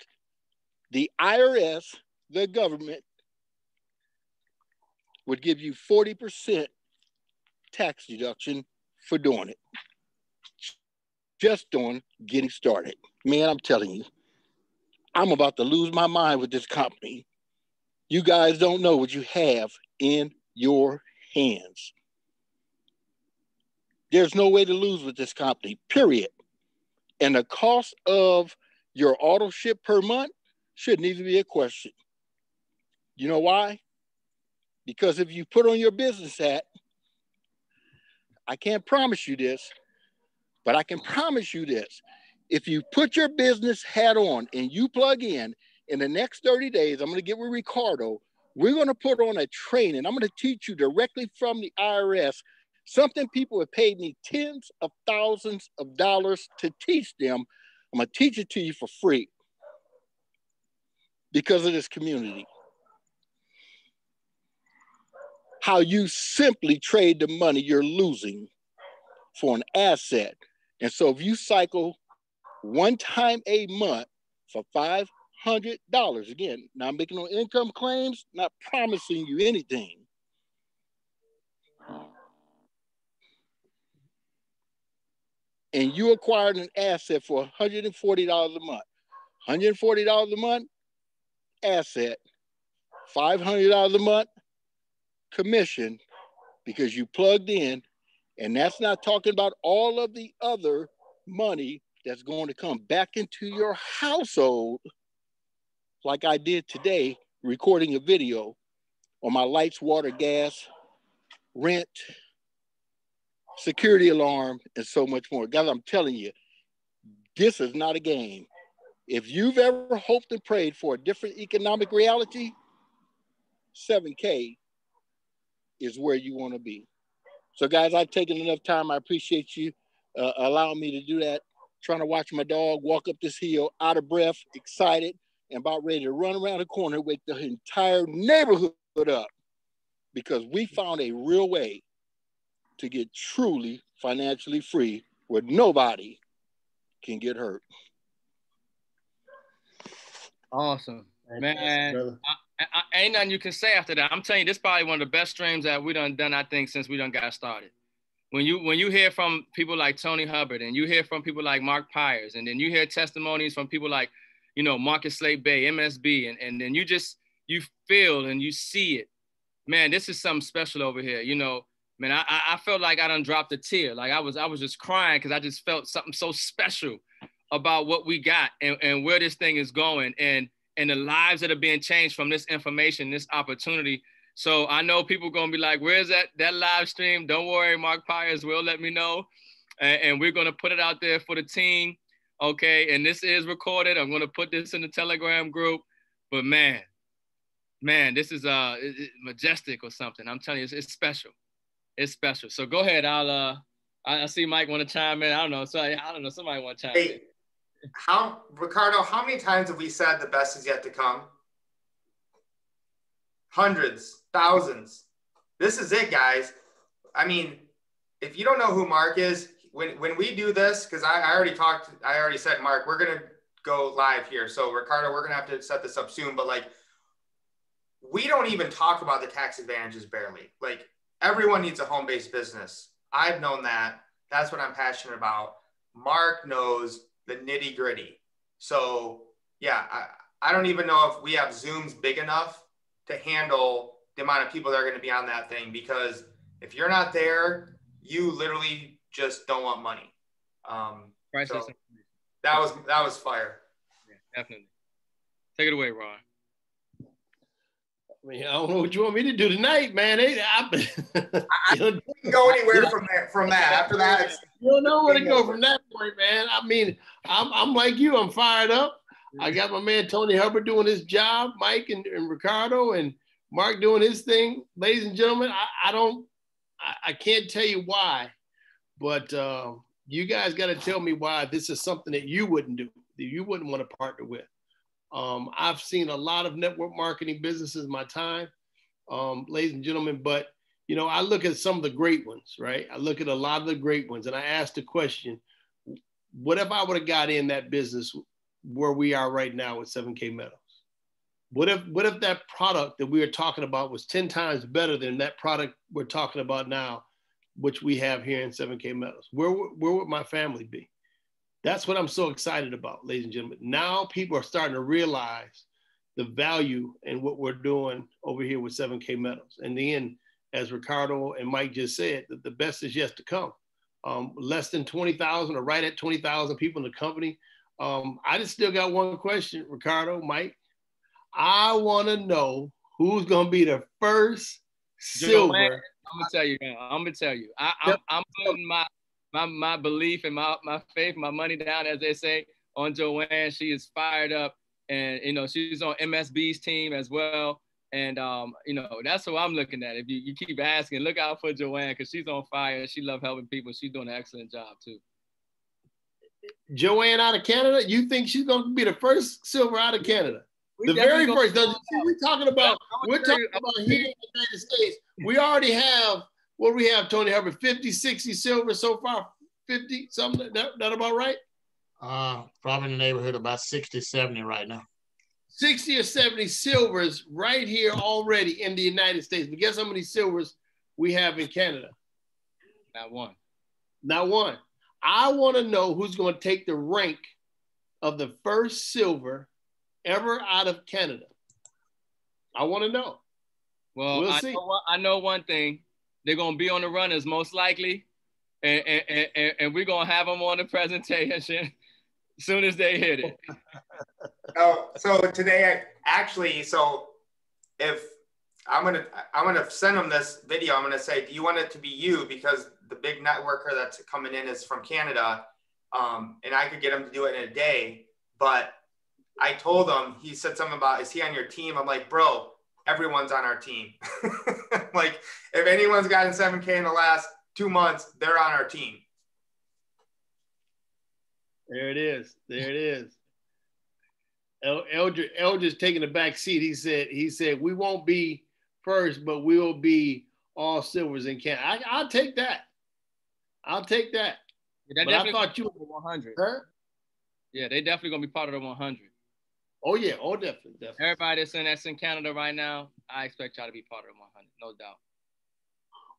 the I R S, the government, would give you forty percent tax deduction for doing it. Just on getting started. Man, I'm telling you, I'm about to lose my mind with this company. You guys don't know what you have in your hands. There's no way to lose with this company, period. And the cost of your auto ship per month shouldn't even be a question. You know why? Because if you put on your business hat, I can't promise you this, but I can promise you this. If you put your business hat on and you plug in, in the next thirty days, I'm going to get with Ricardo. We're going to put on a training. I'm going to teach you directly from the I R S, something people have paid me tens of thousands of dollars to teach them. I'm going to teach it to you for free because of this community. How you simply trade the money you're losing for an asset. And so if you cycle one time a month for five hundred dollars, again, now I'm making no income claims, not promising you anything. And you acquired an asset for one hundred forty dollars a month. one hundred forty dollars a month, asset. five hundred dollars a month, commission, because you plugged in. And that's not talking about all of the other money that's going to come back into your household, like I did today, recording a video on my lights, water, gas, rent, security alarm, and so much more. Guys, I'm telling you, this is not a game. If you've ever hoped and prayed for a different economic reality, seven K is where you want to be. So, guys, I've taken enough time. I appreciate you uh, allowing me to do that. Trying to watch my dog walk up this hill, out of breath, excited, and about ready to run around the corner and wake the entire neighborhood up, because we found a real way to get truly financially free where nobody can get hurt. Awesome. Man, I, I, ain't nothing you can say after that. I'm telling you, this is probably one of the best streams that we done done, I think, since we done got started. When you when you hear from people like Tony Hubbell, and you hear from people like Mark Pyres, and then you hear testimonies from people like, you know, Marcus Slate Bay, M S B, and, and then you just, you feel and you see it. Man, this is something special over here. You know, man, I, I felt like I done dropped a tear. Like I was, I was just crying because I just felt something so special about what we got and, and where this thing is going. And and the lives that are being changed from this information, this opportunity. So I know people are going to be like, where's that that live stream? Don't worry, Mark Pyres will let me know. And, and we're going to put it out there for the team, okay? And this is recorded. I'm going to put this in the Telegram group. But man, man, this is uh, majestic or something. I'm telling you, it's, it's special. It's special. So go ahead. I'll, uh, I see Mike want to chime in. I don't know. So I don't know. Somebody want to chime hey. in. How, Ricardo, how many times have we said the best is yet to come? hundreds, thousands. This is it, guys. I mean, if you don't know who Mark is, when when we do this, because I, I already talked, I already said, Mark, we're going to go live here. So Ricardo, we're going to have to set this up soon. But like, we don't even talk about the tax advantages barely. Like, everyone needs a home-based business. I've known that. That's what I'm passionate about. Mark knows the nitty gritty. So yeah, I, I don't even know if we have Zooms big enough to handle the amount of people that are going to be on that thing, because if you're not there, you literally just don't want money. Um, so that was, that was fire. Yeah, definitely. Take it away, Ron. I mean, I don't know what you want me to do tonight, man. It, I, I didn't go anywhere from that. From that, after that, you don't know where to go from that point, man. I mean, I'm I'm like you. I'm fired up. I got my man Tony Hubbell doing his job, Mike and, and Ricardo and Mark doing his thing. Ladies and gentlemen, I, I don't, I, I can't tell you why, but uh, you guys got to tell me why this is something that you wouldn't do, that you wouldn't want to partner with. Um, I've seen a lot of network marketing businesses in my time, um, ladies and gentlemen, but, you know, I look at some of the great ones, right? I look at a lot of the great ones and I ask the question, what if I would have got in that business where we are right now with seven K Metals? What if, what if that product that we were talking about was ten times better than that product we're talking about now, which we have here in seven K Metals? Where, where would my family be? That's what I'm so excited about, ladies and gentlemen. Now people are starting to realize the value in what we're doing over here with seven K Metals. And then, as Ricardo and Mike just said, the, the best is yet to come. Um, less than twenty thousand or right at twenty thousand people in the company. Um, I just still got one question, Ricardo, Mike. I wanna know who's gonna be the first silver. Joanne, I'm gonna tell you now, I'm gonna tell you. I, I'm, I'm putting my, My, my belief and my, my faith, my money down, as they say, on Joanne. She is fired up, and, you know, she's on M S B's team as well. And, um, you know, that's what I'm looking at. If you, you keep asking, look out for Joanne, because she's on fire. She loves helping people. She's doing an excellent job, too. Joanne out of Canada? You think she's going to be the first silver out of Canada? We the very first. Now, we're talking about, we're talking about here in the United States. We already have... What do we have, Tony Hubbell? fifty, sixty silver so far? fifty, something? That, that about right? Uh, probably in the neighborhood of about sixty, seventy right now. sixty or seventy silvers right here already in the United States. But guess how many silvers we have in Canada? Not one. Not one. I want to know who's going to take the rank of the first silver ever out of Canada. I want to know. Well, we'll I, see. Know, I know one thing. They're going to be on the runners most likely, and, and, and, and we're going to have them on the presentation as soon as they hit it. Oh, so today, actually, so if I'm going to, I'm going to send them this video, I'm going to say, do you want it to be you? Because the big networker that's coming in is from Canada, um, and I could get him to do it in a day, but I told him, he said something about, is he on your team? I'm like, bro, everyone's on our team. Like, if anyone's gotten seven K in the last two months, they're on our team. There it is. There it is. El Eldridge, Eldridge taking the back seat. He said, he said, we won't be first, but we'll be all silvers in Canada. I, I'll take that. I'll take that. Yeah, but I thought you were one hundred. Huh? Yeah, they definitely going to be part of the one hundred. Oh, yeah. Oh, definitely. definitely. Everybody that's in, that's in Canada right now, I expect y'all to be part of the one hundred, no doubt.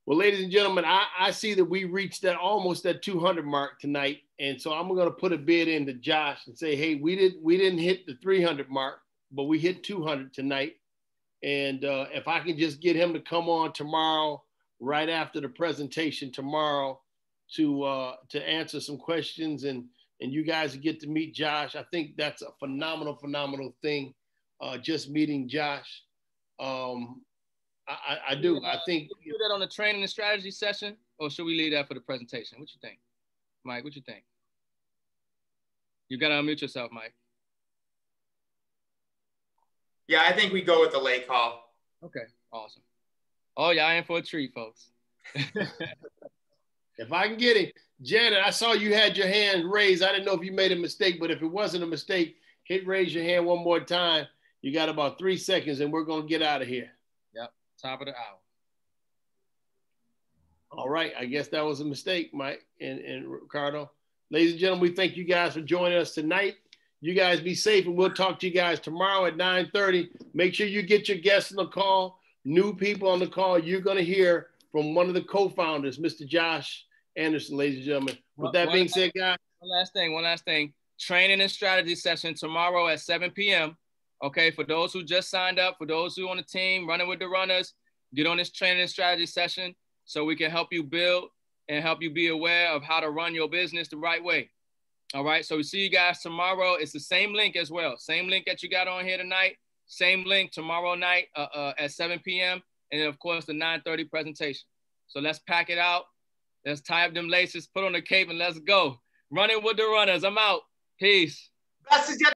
Well, ladies and gentlemen, I, I see that we reached that almost that two hundred mark tonight. And so I'm going to put a bid in to Josh and say, hey, we didn't we didn't hit the three hundred mark, but we hit two hundred tonight. And uh, if I can just get him to come on tomorrow, right after the presentation tomorrow, to uh, to answer some questions and and you guys get to meet Josh. I think that's a phenomenal, phenomenal thing, uh, just meeting Josh. Um, I, I do. I think. Should we do that on the training and strategy session, or should we leave that for the presentation? What you think? Mike, what you think? You got to unmute yourself, Mike. Yeah, I think we go with the late call. Okay, awesome. Oh, yeah, I am for a treat, folks. If I can get it. Janet, I saw you had your hand raised. I didn't know if you made a mistake, but if it wasn't a mistake, hit raise your hand one more time. You got about three seconds and we're going to get out of here. top of the hour. All right, I guess that was a mistake, Mike and, and Ricardo. Ladies and gentlemen, we thank you guys for joining us tonight. You guys be safe, and we'll talk to you guys tomorrow at nine thirty. Make sure you get your guests on the call, new people on the call. You're going to hear from one of the co-founders, Mister Josh Anderson, ladies and gentlemen. With that one being last, said, guys. One last thing, one last thing. Training and strategy session tomorrow at seven p m Okay, for those who just signed up, for those who are on the team, running with the runners, get on this training and strategy session so we can help you build and help you be aware of how to run your business the right way. All right, so we see you guys tomorrow. It's the same link as well. Same link that you got on here tonight. Same link tomorrow night uh, uh, at seven p m And then, of course, the nine thirty presentation. So let's pack it out. Let's tie up them laces, put on the cape, and let's go. Running with the runners. I'm out. Peace.